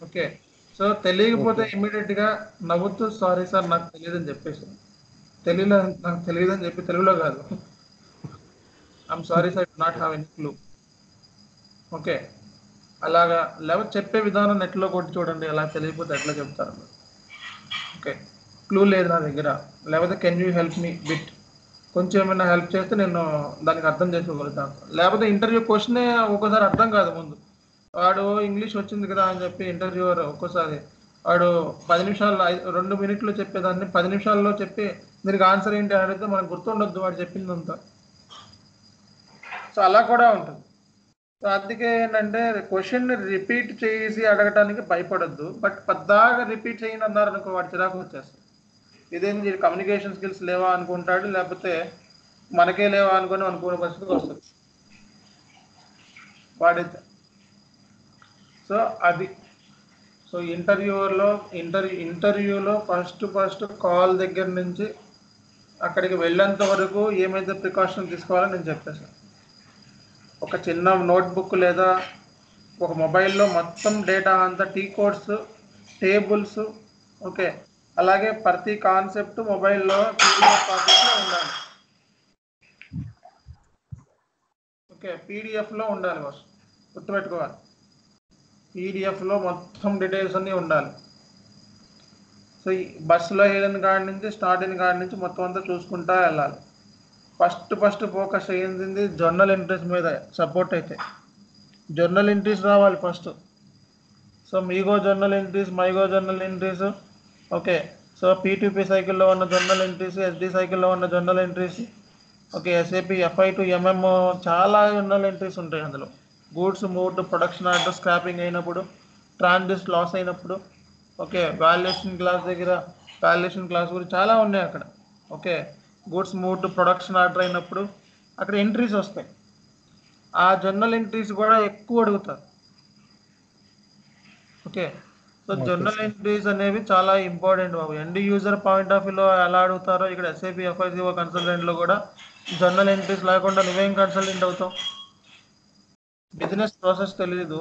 ఓకే, సో తెలియకపోతే ఇమీడియట్గా నవ్వుతూ సారీ సార్ నాకు తెలియదని చెప్పేసి, తెలియదు నాకు తెలియదు అని చెప్పి తెలుగులో కాదు, I'm sorry sir not have any clue. Okay, అలాగా లేకపోతే చెప్పే విధానం నెట్లో కొట్టి చూడండి, అలా తెలియకపోతే ఎట్లా చెప్తారు. ఓకే, క్లూ లేదు నా దగ్గర, లేకపోతే can you help me bit, కొంచెం ఏమైనా హెల్ప్ చేస్తే నేను దానికి అర్థం చేసుకోగలుగుతాను. లేకపోతే ఇంటర్వ్యూ క్వశ్చనే ఒక్కోసారి అర్థం కాదు, ముందు వాడు ఇంగ్లీష్ వచ్చింది కదా అని చెప్పి ఇంటర్వ్యూవర్ ఒక్కోసారి వాడు పది నిమిషాల్లో రెండు మినిట్లు చెప్పేదాన్ని పది నిమిషాల్లో చెప్పి దీనికి ఆన్సర్ ఏంటి అని అడిగితే మనకు గుర్తుండొద్దు వాడు చెప్పిందంతా. సో అలా కూడా ఉంటుంది. సో అందుకే ఏంటంటే క్వశ్చన్ రిపీట్ చేసి అడగటానికి భయపడద్దు. బట్ పద్దాగా రిపీట్ చేయని అన్నారనుకో వాడు చిరాకు వచ్చేస్తాడు. ఇదేంటి కమ్యూనికేషన్ స్కిల్స్ లేవా అనుకుంటాడు, లేకపోతే మనకే లేవా అనుకుని అనుకునే పరిస్థితి వస్తుంది వాడైతే. సో అది సో ఇంటర్వ్యూలో ఇంటర్వ్యూ ఇంటర్వ్యూలో ఫస్ట్ ఫస్ట్ కాల్ దగ్గర నుంచి అక్కడికి వెళ్ళేంత వరకు ఏమైతే ప్రికాషన్ తీసుకోవాలో నేను చెప్పేసాను. ఒక చిన్న నోట్బుక్ లేదా ఒక మొబైల్లో మొత్తం డేటా అంతా టీ కోడ్స్, టేబుల్స్, ఓకే, అలాగే ప్రతి కాన్సెప్ట్ మొబైల్లో పీడిఎఫ్ కాపీలో ఉండాలి. ఓకే, పీడిఎఫ్లో ఉండాలి ఫస్ట్, గుర్తుపెట్టుకోవాలి. పీడిఎఫ్లో మొత్తం డీటెయిల్స్ అన్నీ ఉండాలి. సో ఈ బస్సులో వెళ్ళిన కాడి నుంచి స్టార్ట్ అయిన కాడి నుంచి మొత్తం అంతా చూసుకుంటా వెళ్ళాలి. ఫస్ట్ ఫస్ట్ ఫోకస్ అయ్యింది జర్నల్ ఎంట్రీస్ మీద. సపోర్ట్ అయితే జర్నల్ ఎంట్రీస్ రావాలి first. So MIGO journal entries, MIGO journal entries, okay, so PTP సైకిల్లో ఉన్న జర్నల్ ఎంట్రీస్, ఎస్డి సైకిల్లో ఉన్న journal entries, okay, SAP FI to MMO చాలా జర్నల్ ఎంట్రీస్ ఉంటాయి అందులో. Goods moved, production order, scrapping అయినప్పుడు, ట్రాన్సిట్ లాస్ అయినప్పుడు, ఓకే, వాల్యుయేషన్ క్లాస్ దగ్గర వాల్యుయేషన్ క్లాస్ గురించి చాలా ఉన్నాయి అక్కడ. Okay, goods moved, production order అయినప్పుడు అక్కడ ఎంట్రీస్ వస్తాయి. ఆ జర్నల్ ఎంట్రీస్ కూడా ఎక్కువ అడుగుతారు. ఓకే, సో జర్నల్ ఎంట్రీస్ అనేవి చాలా ఇంపార్టెంట్ బాబు. ఎండ్ యూజర్ పాయింట్ ఆఫ్ వ్యూలో ఎలా అడుగుతారో ఇక్కడ ఎస్ఏపీ ఎఫ్ఐసిఓ కన్సల్టెంట్లో కూడా జర్నల్ ఎంట్రీస్ లేకుండా నువ్వేం కన్సల్టెంట్ అవుతావు? బిజినెస్ ప్రాసెస్ తెలీదు,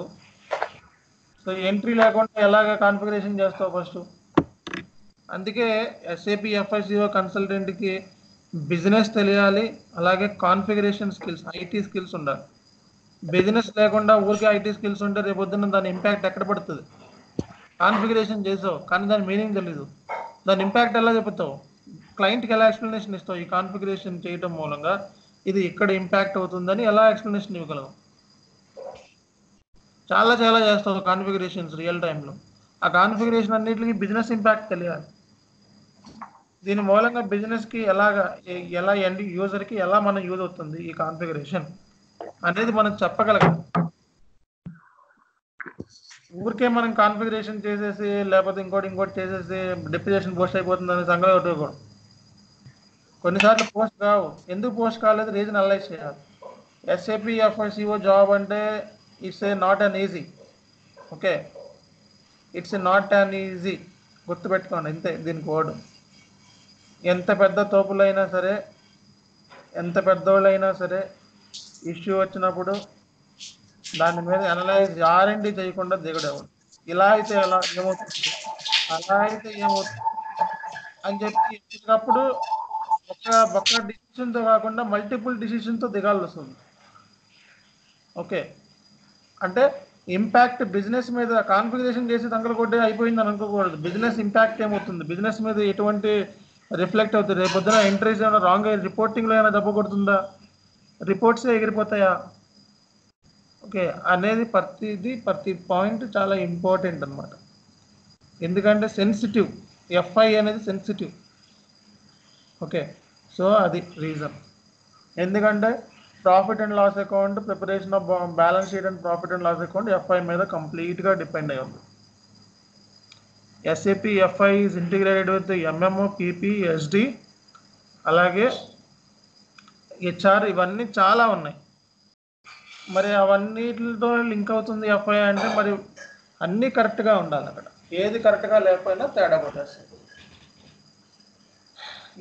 సో ఎంట్రీ లేకుండా ఎలాగ కాన్ఫిగరేషన్ చేస్తావు ఫస్ట్? అందుకే ఎస్ఏపీ ఎఫ్ఐసిఓ కన్సల్టెంట్కి బిజినెస్ తెలియాలి, అలాగే కాన్ఫిగరేషన్ స్కిల్స్, ఐటీ స్కిల్స్ ఉండాలి. బిజినెస్ లేకుండా ఊరికే ఐటీ స్కిల్స్ ఉంటే రేపొద్దున దాని ఇంపాక్ట్ ఎక్కడ పడుతుంది? కాన్ఫిగరేషన్ చేసావు కానీ దాని మీనింగ్ తెలీదు, దాని ఇంపాక్ట్ ఎలా చెప్తావు? క్లయింట్కి ఎలా ఎక్స్ప్లెనేషన్ ఇస్తావు? ఈ కాన్ఫిగరేషన్ చేయడం మూలంగా ఇది ఇక్కడ ఇంపాక్ట్ అవుతుందని ఎలా ఎక్స్ప్లెనేషన్ ఇవ్వగలవు? చాలా చాలా చేస్తావు కాన్ఫిగరేషన్స్ రియల్ టైంలో. ఆ కాన్ఫిగరేషన్ అన్నిటికీ బిజినెస్ ఇంపాక్ట్ తెలియాలి. దీని మూలంగా బిజినెస్కి ఎలాగా ఎలా ఎండ్ యూజర్కి ఎలా మనం యూజ్ అవుతుంది ఈ కాన్ఫిగరేషన్ అనేది మనం చెప్పగలం. ఊరికే మనం కాన్ఫిగరేషన్ చేసేసి లేకపోతే ఇంకోటి ఇంకోటి చేసేసి డిప్యుటేషన్ పోస్ట్ అయిపోతుంది అనే సంగతి ఒకటి. కొన్నిసార్లు పోస్ట్ కావు, ఎందుకు పోస్ట్ కాలేదు రీజన్ అనలైజ్ చేయాలి. ఎస్ఏపీ ఎఫ్ఐసిఓ జాబ్ అంటే it's a not an easy. Okay, it's a not an easy, గుర్తుపెట్టుకోండి ఇంతే దీనికి వర్డ్. ఎంత పెద్ద తోపులైనా సరే, ఎంత పెద్దోళ్ళైనా సరే, ఇష్యూ వచ్చినప్పుడు దాని మీద అనలైజ్ ఆర్ఎండి చేయకుండా దిగడం. ఇలా అయితే ఎలా ఏమవుతుంది, అలా అయితే ఏమవుతుంది అని చెప్పి ఇచ్చినప్పుడు ఒక ఒక్క డిసిషన్తో కాకుండా మల్టిపుల్ డిసిషన్తో దిగాల్సి వస్తుంది. ఓకే, అంటే ఇంపాక్ట్ బిజినెస్ మీద కాన్ఫిగరేషన్ చేసి తగ్గల కొట్టే అయిపోయింది అని అనుకోకూడదు. బిజినెస్ ఇంపాక్ట్ ఏమవుతుంది, బిజినెస్ మీద ఎటువంటి రిఫ్లెక్ట్ అవుతుంది? రేపొద్దున ఎంట్రీస్ ఏమైనా రాంగ్ అయ్యి రిపోర్టింగ్లో ఏమైనా దెబ్బ కొడుతుందా? రిపోర్ట్సే ఎగిరిపోతాయా? ఓకే, అనేది ప్రతిది ప్రతి పాయింట్ చాలా ఇంపార్టెంట్ అనమాట. ఎందుకంటే సెన్సిటివ్, ఎఫ్ఐ అనేది సెన్సిటివ్. ఓకే సో అది రీజన్. ఎందుకంటే profit and loss account preparation of balance sheet and profit and loss account FI మీద కంప్లీట్గా డిపెండ్ అయ్యి ఉంది. SAP FI is integrated with MMO PP SD అలాగే హెచ్ఆర్ ఇవన్నీ చాలా ఉన్నాయి. మరి అవన్నిటితో లింక్ అవుతుంది ఎఫ్ఐ అంటే మరి అన్నీ కరెక్ట్గా ఉండాలి. అక్కడ ఏది కరెక్ట్గా లేకపోయినా తేడా కొట్టేస్తుంది.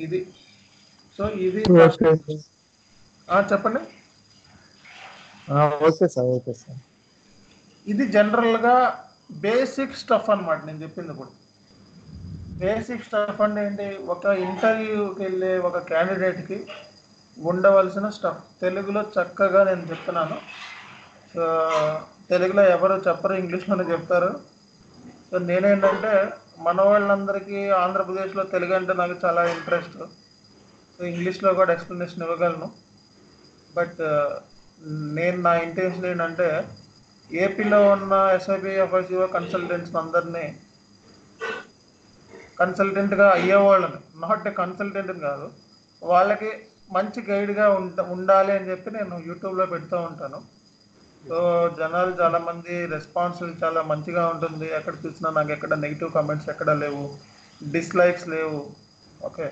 ఇది సో ఇది చెప్పండి. ఓకే సార్ ఓకే సార్ ఇది జనరల్గా బేసిక్ స్టఫ్ అన్నమాట. నేను చెప్పింది కూడా బేసిక్ స్టఫ్ అంటే ఏంటి, ఒక ఇంటర్వ్యూకి వెళ్ళే ఒక క్యాండిడేట్కి ఉండవలసిన స్టఫ్. తెలుగులో చక్కగా నేను చెప్తున్నాను, సో తెలుగులో ఎవరు చెప్పరు, ఇంగ్లీష్లోనే చెప్తారు. సో నేనేంటంటే మన వాళ్ళందరికీ ఆంధ్రప్రదేశ్లో తెలుగు అంటే నాకు చాలా ఇంట్రెస్ట్, సో ఇంగ్లీష్లో కూడా ఎక్స్ప్లెనేషన్ ఇవ్వగలను. బట్ నేను నా ఇంటెన్షన్ ఏంటంటే ఏపీలో ఉన్న ఎస్ఐపి ఎఫ్ఐసిఓ కన్సల్టెంట్స్ అందరినీ కన్సల్టెంట్గా అయ్యేవాళ్ళని, నాట్ కన్సల్టెంట్ కాదు, వాళ్ళకి మంచి గైడ్గా ఉంట ఉండాలి అని చెప్పి నేను యూట్యూబ్లో పెడుతూ ఉంటాను. సో జనాలు చాలామంది రెస్పాన్స్ చాలా మంచిగా ఉంటుంది. ఎక్కడ చూసినా నాకు ఎక్కడ నెగిటివ్ కామెంట్స్ ఎక్కడ లేవు, డిస్లైక్స్ లేవు. ఓకే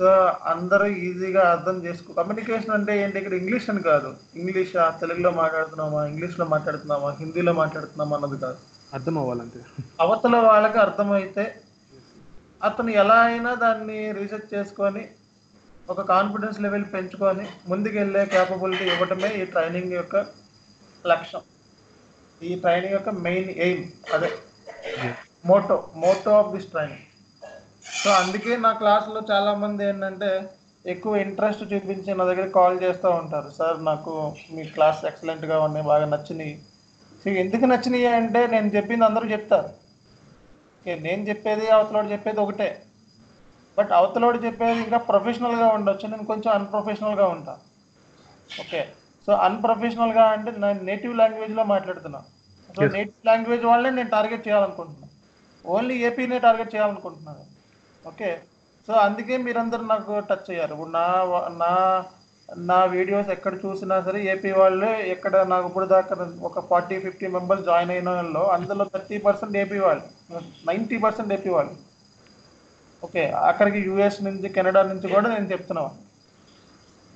సో అందరూ ఈజీగా అర్థం చేసుకో. కమ్యూనికేషన్ అంటే ఏంటి, ఇక్కడ ఇంగ్లీష్ అని కాదు, ఇంగ్లీష్ తెలుగులో మాట్లాడుతున్నామా ఇంగ్లీష్లో మాట్లాడుతున్నామా హిందీలో మాట్లాడుతున్నామా అన్నది కాదు, అర్థం అవ్వాలంటే అవతల వాళ్ళకి అర్థమైతే అతను ఎలా అయినా దాన్ని రీసెర్చ్ చేసుకొని ఒక కాన్ఫిడెన్స్ లెవెల్ పెంచుకొని ముందుకెళ్ళే క్యాపబిలిటీ ఇవ్వటమే ఈ ట్రైనింగ్ యొక్క లక్ష్యం. ఈ ట్రైనింగ్ యొక్క మెయిన్ ఎయిమ్ అదే motto motto of this training. So అందుకే నా క్లాసులో చాలామంది ఏంటంటే ఎక్కువ ఇంట్రెస్ట్ చూపించి నా దగ్గర కాల్ చేస్తూ ఉంటారు, సార్ నాకు మీ క్లాస్ ఎక్సలెంట్గా ఉన్నాయి, బాగా నచ్చినాయి. సో ఎందుకు నచ్చినాయి అంటే నేను చెప్పింది అందరూ చెప్తారు, నేను చెప్పేది అవతలోడు చెప్పేది ఒకటే. బట్ అవతలోడు చెప్పేది ఇంకా ప్రొఫెషనల్గా ఉండొచ్చు, నేను కొంచెం అన్ప్రొఫెషనల్గా ఉంటాను. ఓకే సో అన్ప్రొఫెషనల్గా అంటే నేను నేటివ్ లాంగ్వేజ్లో మాట్లాడుతున్నాను. సో నేటివ్ లాంగ్వేజ్ వాళ్ళని నేను టార్గెట్ చేయాలనుకుంటున్నాను, ఓన్లీ ఏపీనే టార్గెట్ చేయాలనుకుంటున్నాను. ఓకే సో అందుకే మీరందరూ నాకు టచ్ అయ్యారు. ఇప్పుడు నా నా నా వీడియోస్ ఎక్కడ చూసినా సరే ఏపీ వాళ్ళు, ఎక్కడ నాకు ఇప్పుడు దాకా ఒక ఫార్టీ ఫిఫ్టీ మెంబర్స్ జాయిన్ అయిన వాళ్ళు అందులో థర్టీ పర్సెంట్ ఏపీ వాళ్ళు, నైంటీ పర్సెంట్ ఏపీ వాళ్ళు. ఓకే అక్కడికి యూఎస్ నుంచి కెనడా నుంచి కూడా నేను చెప్తున్నాను.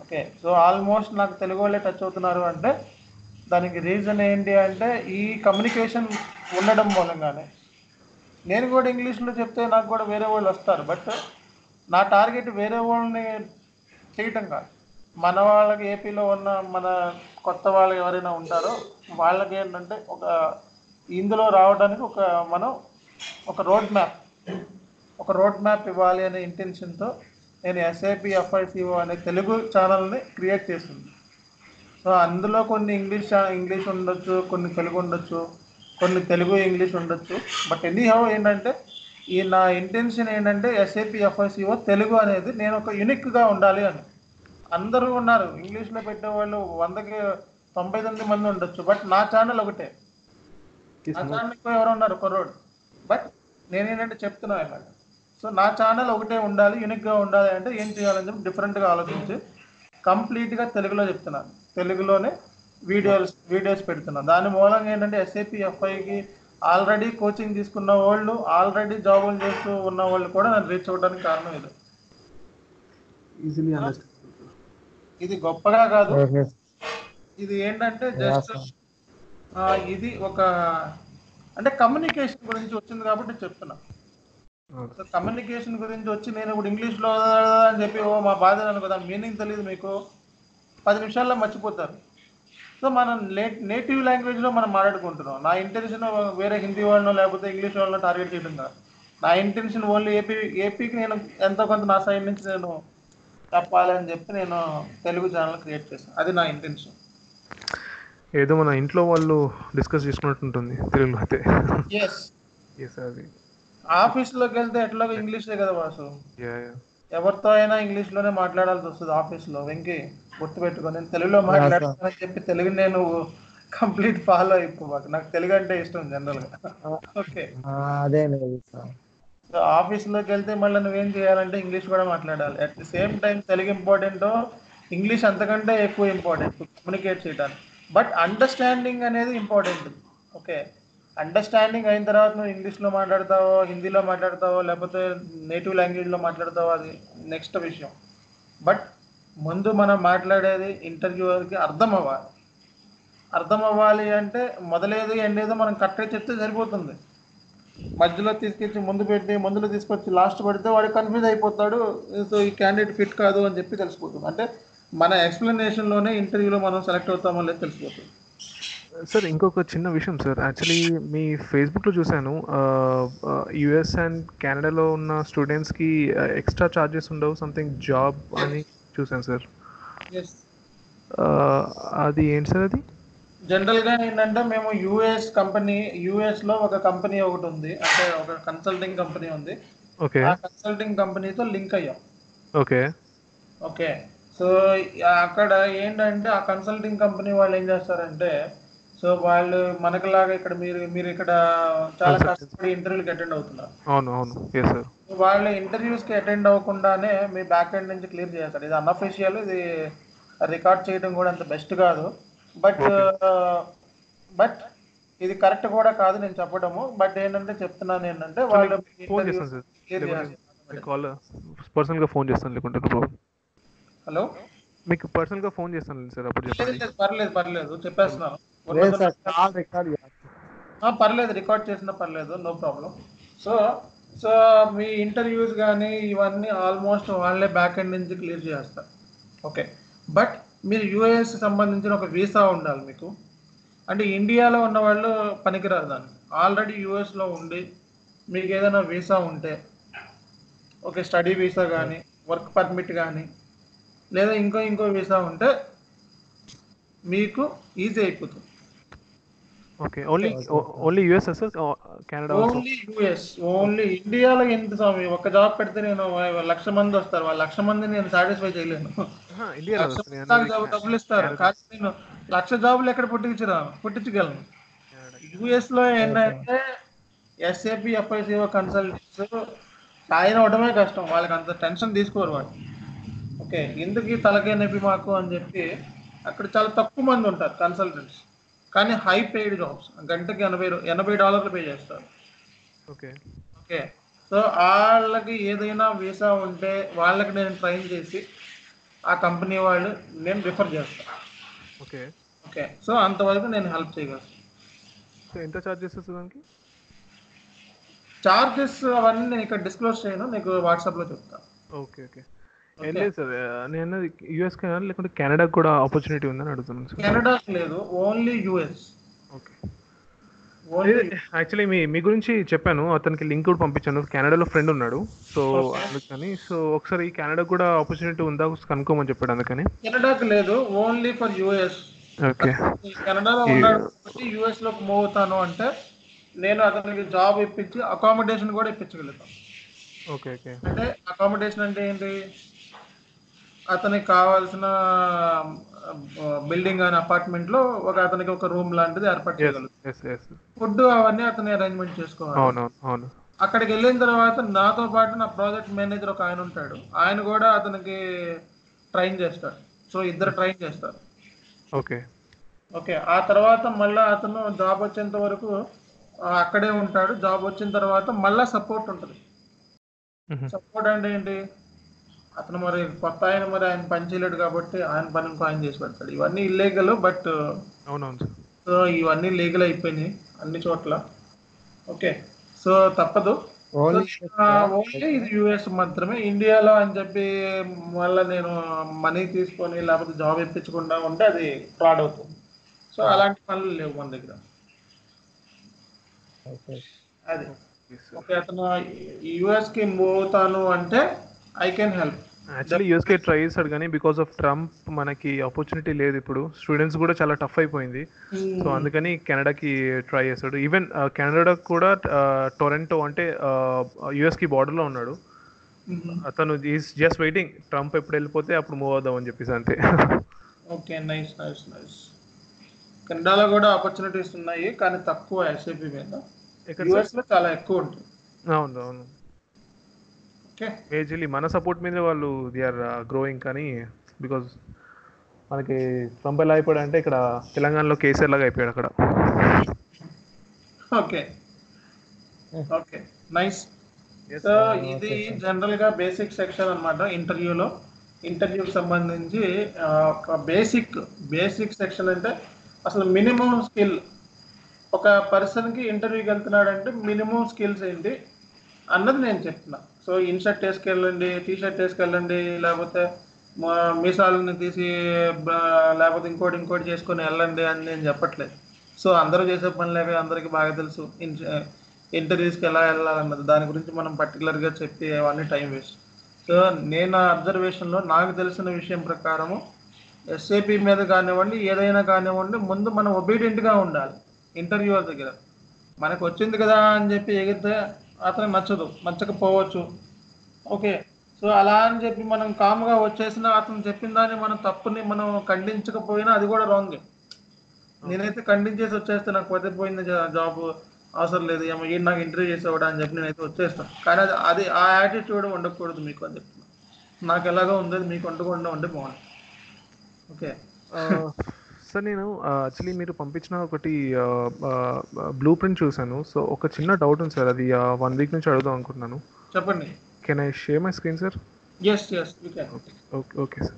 ఓకే సో ఆల్మోస్ట్ నాకు తెలుగు వాళ్ళే టచ్ అవుతున్నారు. అంటే దానికి రీజన్ ఏంటి అంటే ఈ కమ్యూనికేషన్ ఉండడం మూలంగానే. నేను కూడా ఇంగ్లీష్లో చెప్తే నాకు కూడా వేరే వాళ్ళు వస్తారు, బట్ నా టార్గెట్ వేరే వాళ్ళని చేయటం కాదు, మన వాళ్ళకి ఏపీలో ఉన్న మన కొత్త వాళ్ళు ఎవరైనా ఉంటారో వాళ్ళకి ఏంటంటే ఒక ఇందులో రావడానికి ఒక మనం ఒక రోడ్ మ్యాప్ ఒక రోడ్ మ్యాప్ ఇవ్వాలి అనే ఇంటెన్షన్తో నేను ఎస్ఏపి ఎఫ్ఐసిఓ అనే తెలుగు ఛానల్ని క్రియేట్ చేసింది. సో అందులో కొన్ని ఇంగ్లీష్ ఇంగ్లీష్ ఉండొచ్చు, కొన్ని తెలుగు ఉండొచ్చు, కొన్ని తెలుగు ఇంగ్లీష్ ఉండొచ్చు. బట్ ఎనీ హౌ ఏంటంటే ఈ నా ఇంటెన్షన్ ఏంటంటే ఎస్ఏపి ఎఫ్ఐసిఓ తెలుగు అనేది నేను ఒక యూనిక్గా ఉండాలి అని. అందరూ ఉన్నారు ఇంగ్లీష్లో పెట్టేవాళ్ళు, వందకి తొంభై తొమ్మిది మంది ఉండొచ్చు, బట్ నా ఛానల్ ఒకటే. నా ఛానల్కి ఎవరు ఉన్నారు కుర్రోడు, బట్ నేనేంటంటే చెప్తున్నాను ఇలాగ. సో నా ఛానల్ ఒకటే ఉండాలి, యూనిక్గా ఉండాలి అంటే ఏం చేయాలని చెప్పి డిఫరెంట్గా ఆలోచించి కంప్లీట్గా తెలుగులో చెప్తున్నాను, తెలుగులోనే వీడియోస్ వీడియోస్ పెడుతున్నాను. దాని మూలంగా ఏంటంటే ఎస్ఏపి ఎఫ్ఐకి ఆల్రెడీ కోచింగ్ తీసుకున్న వాళ్ళు, ఆల్రెడీ జాబులు చేస్తూ ఉన్న వాళ్ళు కూడా నన్ను రీచ్ అవ్వడానికి కారణం ఇది. ఇది గొప్పగా కాదు, ఇది ఏంటంటే జస్ట్ ఇది ఒక అంటే కమ్యూనికేషన్ గురించి వచ్చింది కాబట్టి చెప్తున్నాను. సో కమ్యూనికేషన్ గురించి వచ్చి నేను ఇప్పుడు ఇంగ్లీష్లో అని చెప్పి ఓ మా బాధలు అనుకో, మీనింగ్ తెలియదు మీకు, పది నిమిషాల్లో మర్చిపోతారు. సో మనం నేట్ నేటివ్ లాంగ్వేజ్లో మనం మాట్లాడుకుంటున్నాం. నా ఇంటెన్షన్ వేరే హిందీ వాళ్ళనో లేకపోతే ఇంగ్లీష్ వాళ్ళనో టార్గెట్ చేయడం కాదు, నా ఇంటెన్షన్ ఓన్లీ ఏపీ ఏపీకి నేను ఎంతో కొంత నా సైడ్ నుంచి నేను చెప్పాలని చెప్పి నేను తెలుగు ఛానల్ క్రియేట్ చేశాను. అది నా ఇంటెన్షన్. ఏదో మన ఇంట్లో వాళ్ళు డిస్కస్ చేసుకున్నట్టుంటుంది తెలుగులో అయితే. ఎస్ ఎస్ అది ఆఫీస్లోకి వెళ్తే ఎట్లాగో ఇంగ్లీషే కదా వాసు, ఎవరితో అయినా ఇంగ్లీష్లోనే మాట్లాడాల్సి వస్తుంది ఆఫీస్లో. వెంకీ గుర్తుపెట్టుకో, నేను తెలుగులో మాట్లాడతానని చెప్పి తెలుగు నేను కంప్లీట్ ఫాలో అయిపోవాలి, నాకు తెలుగు అంటే ఇష్టం జనరల్గా. ఓకే సో ఆఫీస్లోకి వెళ్తే మళ్ళీ నువ్వేం చేయాలంటే ఇంగ్లీష్ కూడా మాట్లాడాలి. At the same time Telugu ఇంపార్టెంటో ఇంగ్లీష్ అంతకంటే ఎక్కువ ఇంపార్టెంట్ కమ్యూనికేట్ చేయడానికి. బట్ అండర్స్టాండింగ్ అనేది ఇంపార్టెంట్. ఓకే, అండర్స్టాండింగ్ అయిన తర్వాత నువ్వు ఇంగ్లీష్లో మాట్లాడతావో, హిందీలో మాట్లాడతావో, లేకపోతే నేటివ్ లాంగ్వేజ్లో మాట్లాడతావో అది నెక్స్ట్ విషయం. బట్ ముందు మనం మాట్లాడేది ఇంటర్వ్యూకి అర్థం అవ్వాలి. అర్థం అవ్వాలి అంటే మొదలేదో ఎండేదో మనం కరెక్ట్గా చెప్తే సరిపోతుంది. మధ్యలో తీసుకొచ్చి ముందు పెట్టి ముందులో తీసుకొచ్చి లాస్ట్ పెడితే వాడు కన్ఫ్యూజ్ అయిపోతాడు. సో ఈ క్యాండిడేట్ ఫిట్ కాదు అని చెప్పి తెలిసిపోతుంది. అంటే మన ఎక్స్ప్లెనేషన్లోనే ఇంటర్వ్యూలో మనం సెలెక్ట్ అవుతామో లేదో తెలిసిపోతుంది. సార్, ఇంకొక చిన్న విషయం సార్, యాక్చువల్లీ మీ ఫేస్బుక్లో చూశాను, యుఎస్ అండ్ కెనడాలో ఉన్న స్టూడెంట్స్కి ఎక్స్ట్రా ఛార్జెస్ ఉండవు, సంథింగ్ జాబ్ అని చూసాను సార్. అది ఏంటి సార్? అది జనరల్గా ఏంటంటే మేము యుఎస్ కంపెనీ, యుఎస్లో ఒక కంపెనీ ఒకటి ఉంది, అంటే ఒక కన్సల్టింగ్ కంపెనీ ఉంది. ఓకే, ఆ కన్సల్టింగ్ కంపెనీతో లింక్ అయ్యాం. ఓకే ఓకే సో అక్కడ ఏంటంటే ఆ కన్సల్టింగ్ కంపెనీ వాళ్ళు ఏం చేస్తారంటే, సో వాళ్ళు మనకులాగా ఇక్కడ మీరు మీరు ఇక్కడ చాలా కష్టపడి ఇంటర్వ్యూకి అటెండ్ అవుతున్నారు. అవును అవును yes sir. వాళ్ళు ఇంటర్వ్యూస్కి అటెండ్ అవ్వకుండానే మీ బ్యాక్ ఎండ్ నుంచి క్లియర్ చేస్తారు. ఇది అన్అఫీషియల్, ఇది రికార్డ్ చేయడం కూడా అంత బెస్ట్ కాదు. బట్ బట్ ఇది కరెక్ట్ కూడా కాదు నేను చెప్పడము. బట్ ఏంటంటే చెప్తున్నాను ఏంటంటే వాళ్ళు పర్సనల్గా ఫోన్ చేస్తాను లేకుంటే. హలో, మీకు పర్సనల్గా ఫోన్ చేస్తాను సార్. అప్పుడు పర్లేదు పర్లేదు చెప్పేస్తున్నాను, పర్లేదు రికార్డ్ చేసినా పర్లేదు, నో ప్రాబ్లం. సో సో మీ ఇంటర్వ్యూస్ కానీ ఇవన్నీ ఆల్మోస్ట్ వాళ్ళే బ్యాక్ ఎండ్ నుంచి క్లియర్ చేస్తారు. ఓకే, బట్ మీరు యూఎస్ సంబంధించిన ఒక వీసా ఉండాలి మీకు. అంటే ఇండియాలో ఉన్న వాళ్ళు పనికిరారు దాన్ని. ఆల్రెడీ యూఎస్లో ఉండి మీకు ఏదైనా వీసా ఉంటే, ఓకే, స్టడీ వీసా కానీ వర్క్ పర్మిట్ కానీ లేదా ఇంకో ఇంకో వీసా ఉంటే మీకు ఈజీ అయిపోతుంది. Okay, only only US sir, Canada only US only. ఇండియాలో ఎంత స్వామి, ఒక జాబ్ పెడితే నేను లక్ష మంది వస్తారు, వాళ్ళ లక్ష మందిని నేను సాటిస్ఫై చేయలేను. డబ్బులు ఇస్తారు కానీ నేను లక్ష జాబులు ఎక్కడ పుట్టించరా పుట్టించగలను. యూఎస్ లో ఏంటంటే ఎస్ఏపి ఎఫ్ఐసిఓ కన్సల్టెంట్స్ సాయం అవడమే కష్టం, వాళ్ళకి అంత టెన్షన్ తీసుకోరు వాళ్ళు. ఓకే, ఎందుకు తలకే నొప్పి మాకు అని చెప్పి అక్కడ చాలా తక్కువ మంది ఉంటారు కన్సల్టెంట్స్. కానీ హై పేడ్ జాబ్స్, గంటకి ఎనభై ఎనభై డాలర్లు పే చేస్తారు. ఓకే ఓకే సో వాళ్ళకి ఏదైనా వీసా ఉంటే వాళ్ళకి నేను ట్రైన్ చేసి ఆ కంపెనీ వాళ్ళు నేను రిఫర్ చేస్తాను. ఓకే ఓకే సో అంతవరకు నేను హెల్ప్ చేయగలను. సో ఎంత ఛార్జ్ చేస్తుంది దానికి? ఛార్జెస్ అవన్నీ నేను ఇక్కడ డిస్క్లోజ్ చేయను, నీకు వాట్సాప్లో చెప్తాను. ఓకే ఓకే ఏం లేదు సార్, నేను యూఎస్ లేకుంటే కెనడా కూడా ఆపర్చునిటీ ఉందని అడుగుతున్నాను. కెనడా లేదు, ఓన్లీ యూఎస్. ఓకే, యాక్చువల్లీ మీ మీ గురించి చెప్పాను, అతనికి లింక్ కూడా పంపించాను. కెనడాలో ఫ్రెండ్ ఉన్నాడు, సో అందుకని. సో ఒకసారి కెనడా కూడా ఆపర్చునిటీ ఉందా కనుక్కోమని చెప్పాడు, అందుకని. కెనడాకి లేదు, ఓన్లీ ఫర్ యూఎస్. ఓకే, కెనడాలో ఉన్నాడు యూఎస్ లోకి మూవ్ అవుతాను అంటే నేను అతనికి జాబ్ ఇప్పించి అకామిడేషన్ కూడా ఇప్పించగలుగుతాను. ఓకే ఓకే అంటే అకామిడేషన్ అంటే ఏంటి? అతనికి కావాల్సిన బిల్డింగ్ అని అపార్ట్మెంట్ లో ఒక అతనికి ఒక రూమ్ లాంటిది ఏర్పాటు చేయగలుగుతాం. ఫుడ్ అవన్నీ అతని అరేంజ్మెంట్ చేసుకోవాలి. అక్కడికి వెళ్ళిన తర్వాత నాతో పాటు నా ప్రాజెక్ట్ మేనేజర్ ఒక ఆయన ఉంటాడు, ఆయన కూడా అతనికి ట్రైన్ చేస్తాడు. సో ఇద్దరు ట్రైన్ చేస్తారు. ఓకే ఓకే ఆ తర్వాత మళ్ళీ అతను జాబ్ వచ్చేంత వరకు అక్కడే ఉంటాడు. జాబ్ వచ్చిన తర్వాత మళ్ళీ సపోర్ట్ ఉంటుంది. సపోర్ట్ అంటే ఏంటి? అతను మరి కొత్త ఆయన, మరి ఆయన పని చేయలేడు కాబట్టి ఆయన పని ఇంకో ఆయన చేసి పెడతాడు. ఇవన్నీ ఇల్లీగల్. బట్ అవునవును సో ఇవన్నీ లీగల్ అయిపోయినాయి అన్ని చోట్ల. ఓకే, సో తప్పదు. ఓన్లీ ఇది యూఎస్ మాత్రమే. ఇండియాలో అని చెప్పి మళ్ళీ నేను మనీ తీసుకొని లేకపోతే జాబ్ ఇప్పించకుండా ఉంటే అది ఫ్రాడ్ అవుతుంది. సో అలాంటి పనులు లేవు మన దగ్గర. అది ఓకే, అతను యూఎస్కి మూవ్ అవుతాను అంటే I can help. Actually, U S K try చేశాడు కానీ because of Trump మనకి ఆపర్చునిటీ లేదు. ఇప్పుడు స్టూడెంట్స్ కూడా చాలా టఫ్ అయిపోయింది. సో అందుకని కెనడాకి ట్రై చేశాడు. ఈవెన్ కెనడా కూడా టొరంటో అంటే యూఎస్కి బార్డర్లో ఉన్నాడు అతను. ఈస్ జస్ట్ వెయిటింగ్ ట్రంప్ ఎప్పుడు వెళ్ళిపోతే అప్పుడు మూవ్ అవుదాం అని చెప్పేసి అంతే. ఓకే, నైస్ నైస్ నైస్ కెనడాలో కూడా ఆపర్చునిటీస్ ఉన్నాయి కానీ తక్కువ. ఎస్ఏపీ మీద యూఎస్లో చాలా ఎక్కువ ఉంటుంది. అవును అవును మేజర్లీ మన సపోర్ట్ మీద వాళ్ళు దే ఆర్ గ్రోయింగ్. కానీ బికాజ్ మనకి సంబల్ అయిపోయాడు అంటే ఇక్కడ తెలంగాణలో కేసీఆర్ లాగా అయిపోయాడు అక్కడ. Okay okay nice. సో ఇది జనరల్గా బేసిక్ సెక్షన్ అన్నమాట. ఇంటర్వ్యూలో ఇంటర్వ్యూకి సంబంధించి ఒక బేసిక్ బేసిక్ సెక్షన్ అంటే అసలు మినిమం స్కిల్, ఒక పర్సన్కి ఇంటర్వ్యూకి వెళ్తున్నాడంటే మినిమం స్కిల్స్ ఏంటి అన్నది నేను చెప్తున్నా. సో ఇన్షర్ట్ వేసుకెళ్ళండి, టీషర్ట్ వేసుకెళ్ళండి, లేకపోతే మీసాలని తీసి లేకపోతే ఇంకోటి ఇంకోటి చేసుకొని వెళ్ళండి అని నేను చెప్పట్లేదు. సో అందరూ చేసే పనులేవి అందరికీ బాగా తెలుసు. ఇన్ ఇంటర్వ్యూస్కి ఎలా వెళ్ళాలన్నది దాని గురించి మనం పర్టికులర్గా చెప్పి అవన్నీ టైం వేస్ట్. సో నేను అబ్జర్వేషన్లో నాకు తెలిసిన విషయం ప్రకారము ఎస్ఏపీ మీద కానివ్వండి ఏదైనా కానివ్వండి ముందు మనం ఒబీడియంట్గా ఉండాలి. ఇంటర్వ్యూవర్ దగ్గర మనకు వచ్చింది కదా అని చెప్పి ఎగిరితే అతను నచ్చదు, నచ్చకపోవచ్చు. ఓకే, సో అలా అని చెప్పి మనం కామ్గా వచ్చేసినా అతను చెప్పిన దాన్ని మనం తప్పుని మనం ఖండించకపోయినా అది కూడా రాంగ్. నేనైతే ఖండించేసి వచ్చేస్తే నాకు వదిలిపోయింది జాబ్, అవసరం లేదు, ఏమో ఈ నాకు ఇంటర్వ్యూ చేసేవాడు అని చెప్పి నేనైతే వచ్చేస్తాను. కానీ అది ఆ యాటిట్యూడ్ ఉండకూడదు మీకు అని చెప్తున్నాను. నాకు ఎలాగో ఉండదు మీకు ఉండకుండా ఉంటే బాగుంది. ఓకే సార్, నేను యాక్చువల్లీ మీరు పంపించిన ఒకటి బ్లూ ప్రింట్ చూశాను. సో ఒక చిన్న డౌట్ ఉంది సార్, అది వన్ వీక్ నుంచి అడుగుదాం అనుకుంటున్నాను. చెప్పండి. Can I share my screen sir? yes yes you can. okay okay okay sir.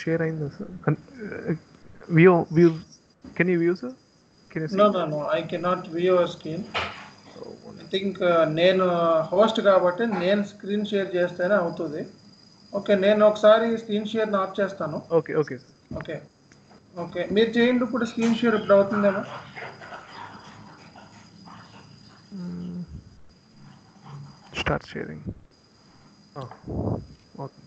Share in this. Can, uh, view view. Can you view sir? Can you see? No no no. I cannot view your screen. Oh, I think నేను host కాబట్టి నేను screen share చేస్తేనే అవుతుంది. Okay, నేను ఒకసారి screen share off చేస్తాను. Okay okay okay okay మీరు చేయండి. ఇప్పుడు స్క్రీన్ షేర్ ఇప్పుడు అవుతుందేమో. Start sharing. Oh. Okay.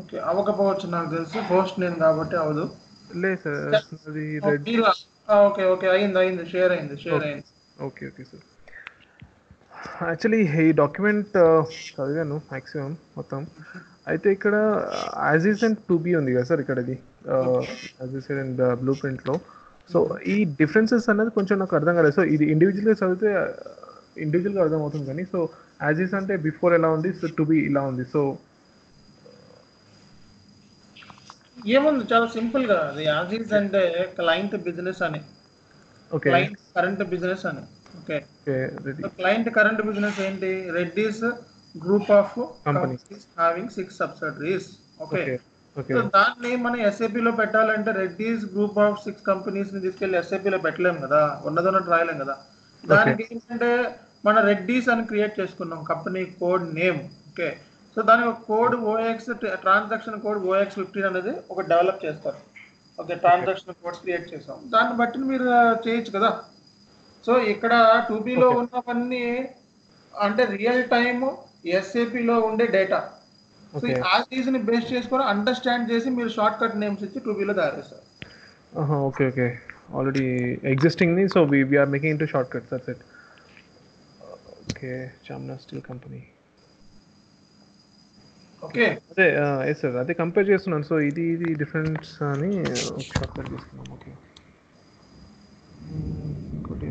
Okay, అవ్వకపోవచ్చు నాకు తెలిసి, పోస్ట్ నేను కాబట్టి అవదు. లేదు సార్. ఓకే ఓకే అయింది అయింది షేర్ అయింది షేర్ అయింది. Okay okay sir. యాక్చువల్లీ ఈ డాక్యుమెంట్ చదివాను మ్యాక్సిమం మొత్తం. అయితే ఇక్కడ as is and to be ఉంది కదా సార్ ఇక్కడ, ఇది యాజ్ ఈజ్ అండ్ బ్లూ ప్రింట్లో. సో ఈ డిఫరెన్సెస్ అనేది కొంచెం నాకు అర్థం కాలేదు. సో ఇది ఇండివిజువల్గా చదివితే ఇండివిజువల్గా అర్థం అవుతుంది. కానీ సో యాజ్ ఈజ్ అంటే బిఫోర్ ఎలా ఉంది, సో టు బీ ఇలా ఉంది. సో ఏముంది, చాలా సింపుల్ గా అది యాజ్ ఈజ్ అంటే క్లయింట్ బిజినెస్ అని, క్లయింట్ కరెంట్ బిజినెస్ అని. ఓకే, క్లయింట్ కరెంట్ బిజినెస్ ఏంటి? Reddy's group of companies having six subsidiaries. Okay, so దాన్ని మనం ఎస్ఏపీ లో పెట్టాలంటే Reddy's group of six companies ని తీసుకెళ్లి ఎస్ఏపీ లో పెట్టలేము కదా, ఉన్నదన్నట్టు రాయలేం కదా. దానికి ఏంటంటే మన రెడ్డీస్ అని క్రియేట్ చేసుకున్నాం company code name. Okay, so దానికి ఒక code OX, transaction code OX fifteen అనేది ఒక డెవలప్ చేస్తారు. ఓకే, ట్రాన్సాక్షన్ కోడ్స్ క్రియేట్ చేస్తాం, దాన్ని బట్టి మీరు చేయొచ్చు కదా. సో ఇక్కడ టూ బిలో ఉన్నవన్నీ అంటే రియల్ టైమ్ ఎస్ఏపిలో ఉండే డేటా. సో ఆ సీజన్ బేస్ చేసుకొని అండర్స్టాండ్ చేసి మీరు షార్ట్ కట్ నేమ్స్ ఇచ్చి టూ బిలో తయారు చేస్తారు. ఓకే ఓకే ఆల్రెడీ ఎగ్జిస్టింగ్ ని so we we are making into shortcut. That's it. Okay, చామ్నా స్టీల్ కంపెనీ. ఓకే, అదే ఎస్ సార్, అదే కంపేర్ చేస్తున్నాను. సో ఇది ఇది డిఫరెన్స్ అని ఒకసారి కంపేర్ చేస్తున్నాం. ఓకే, ఇంకోటి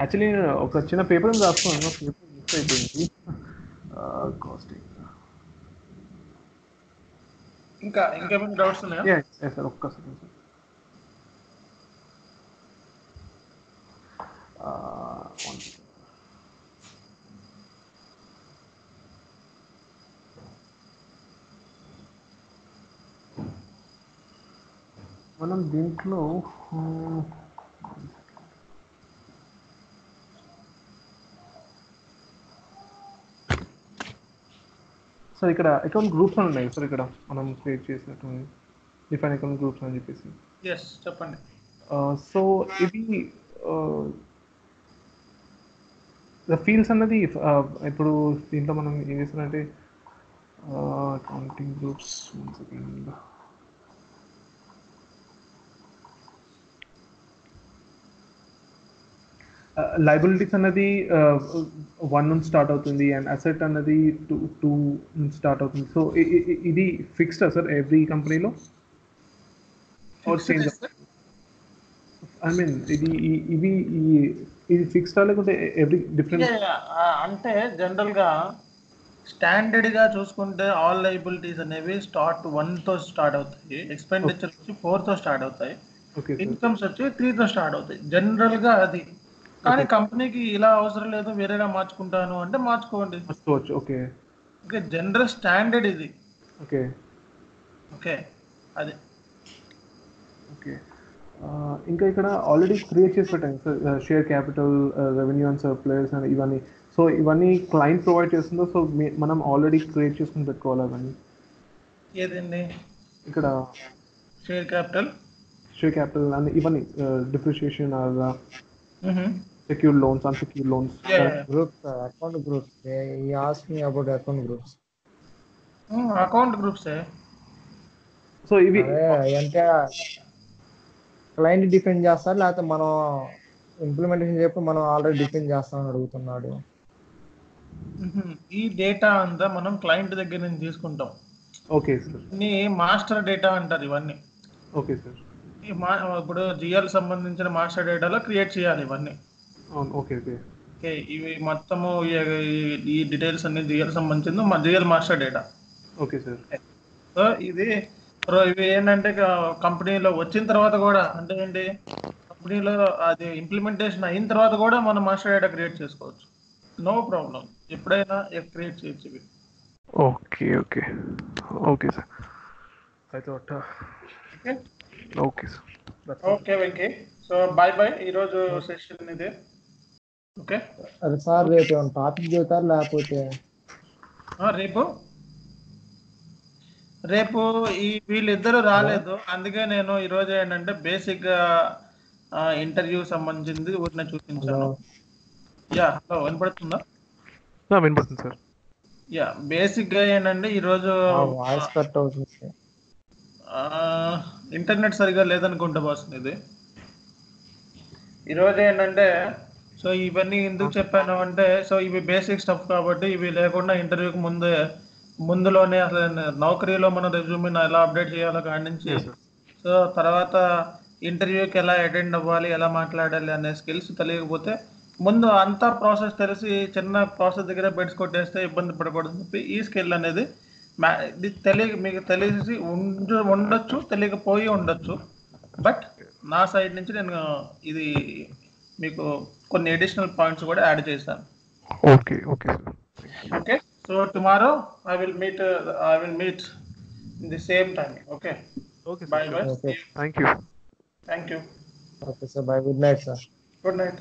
యాక్చువల్లీ నేను ఒక చిన్న పేపర్ రాసుకున్నాను, పేపర్ మిస్ అయిపోయింది. కాస్టింగ్ ఇంకా ఇంకేమైనా డౌట్స్ ఉన్నాయా? ఎస్ సార్, ఒక్కసారి సార్. మనం దీంట్లో సార్ ఇక్కడ అకౌంట్ గ్రూప్స్ అని ఉన్నాయి సార్, ఇక్కడ మనం క్రియేట్ చేసినట్టుంది డిఫైన్ అకౌంట్ గ్రూప్స్ అని చెప్పేసి. ఎస్ చెప్పండి. సో ఇవి ఫీల్డ్స్ అన్నది ఇప్పుడు దీంట్లో మనం ఏం చేస్తున్నారంటే accounting groups one second liabilities అన్నది వన్ నుంచి స్టార్ట్ అవుతుంది అండ్ అసెట్ అన్నది టూ టూ నుంచి స్టార్ట్ అవుతుంది. సో ఇది ఫిక్స్డా సార్ ఎవ్రీ కంపెనీలో ఆర్ చేంజ్ ఐ మీన్ ఇది ఇవి ఇది ఫిక్స్డా లేకుంటే ఎవ్రీ డిఫరెంట్ అంటే జనరల్గా స్టాండర్డ్గా చూసుకుంటే ఆల్ లైబిలిటీస్ అనేవి స్టార్ట్ వన్తో స్టార్ట్ అవుతాయి, ఎక్స్పెండిచర్ వచ్చి ఫోర్తో స్టార్ట్ అవుతాయి, ఇన్కమ్స్ వచ్చి త్రీతో స్టార్ట్ అవుతాయి జనరల్గా అది. కానీ కంపెనీకి ఇలా అవసరం లేదు వేరేలా మార్చుకుంటాను అంటే మార్చుకోండి. ఓకే ఓకే జనరల్ స్టాండర్డ్ ఇది. ఓకే ఓకే అదే ఓకే. ఇంకా ఇక్కడ ఆల్రెడీ క్రియేట్ చేసి పెట్టాను sir share capital, revenue and surplus and ఇవన్నీ. సో ఇవన్నీ క్లయింట్ ప్రొవైడ్ చేస్తుందో సో మనం ఆల్రెడీ క్రియేట్ చేసుకుని పెట్టుకోవాలి అవన్నీ. ఏదండి ఇక్కడ share capital share capital and ఇవన్నీ డిప్రిషియేషన్ అలా Mm-hmm. Secure loans, unsecured loans. Yeah. Groups, uh, account groups. They, he asked me about account groups. Hmm, account groups, eh? So, if we... Yeah, client defend chestar, lathe mano implementation cheyapu mano already defend chestam ani adugutunnadu. Hmm. Ee data anda manam client daggara nunchi teeskuntam. Okay, sir. Ni master data antaru ivanni. Okay, sir. ఇప్పుడు GL సంబంధించిన master డేటాలో create చేయాలి ఇవన్నీ. Okay okay okay ఇవి మొత్తము ఈ details అన్ని GL సంబంధించింది మా GL master data. Okay sir. So ఇది ఇవి ఏంటంటే కంపెనీలో వచ్చిన తర్వాత కూడా అంటే ఏంటి కంపెనీలో అది ఇంప్లిమెంటేషన్ అయిన తర్వాత కూడా మనం మాస్టర్ డేటా క్రియేట్ చేసుకోవచ్చు, నో ప్రాబ్లం, ఎప్పుడైనా క్రియేట్ చేయొచ్చు ఇవి. Okay okay okay sir. అయితే okay okay sir. Okay Venky, so bye bye ఈరోజు సెషన్ ఇదే. ఓకే అదే సార్ రేపు ఏమైనా టాపిక్ చెబుతారు లేకపోతే రేపు రేపు ఈ వీళ్ళిద్దరూ రాలేదు అందుకే నేను ఈరోజు ఏంటంటే బేసిక్గా ఇంటర్వ్యూ సంబంధించింది ఊరిని చూపించాను. యా హలో వినపడుతుందా? వినపడుతుంది సార్. యా బేసిక్గా ఏంటంటే ఈరోజు వాయిస్ కట్ అవుతుంది సార్, ఇంటర్నెట్ సరిగా లేదనుకుంటా బాస్ ఇది. ఈరోజు ఏంటంటే సో ఇవన్నీ ఎందుకు చెప్పాను అంటే సో ఇవి బేసిక్ స్టఫ్ కాబట్టి ఇవి లేకుండా ఇంటర్వ్యూకి ముందే ముందులోనే అసలు నౌకరీలో మనం రెజ్యూమ్ ఎలా అప్డేట్ చేయాలో కాడి నుంచి సో తర్వాత ఇంటర్వ్యూకి ఎలా అటెండ్ అవ్వాలి, ఎలా మాట్లాడాలి అనే స్కిల్స్ తెలియకపోతే ముందు అంతా ప్రాసెస్ తెలిసి చిన్న ప్రాసెస్ దగ్గర బెడ్స్ కొట్టేస్తే ఇబ్బంది పడకూడదని చెప్పి ఈ స్కిల్ అనేది ఇది తెలియ మీకు తెలిసి ఉండ ఉండొచ్చు తెలియకపోయి ఉండొచ్చు, బట్ నా సైడ్ నుంచి నేను ఇది మీకు కొన్ని అడిషనల్ పాయింట్స్ కూడా యాడ్ చేశాను. Okay okay okay so tomorrow I will meet I will meet in the same time. Okay okay bye bye. Thank you thank you. Okay sir bye. Good night sir. Good night.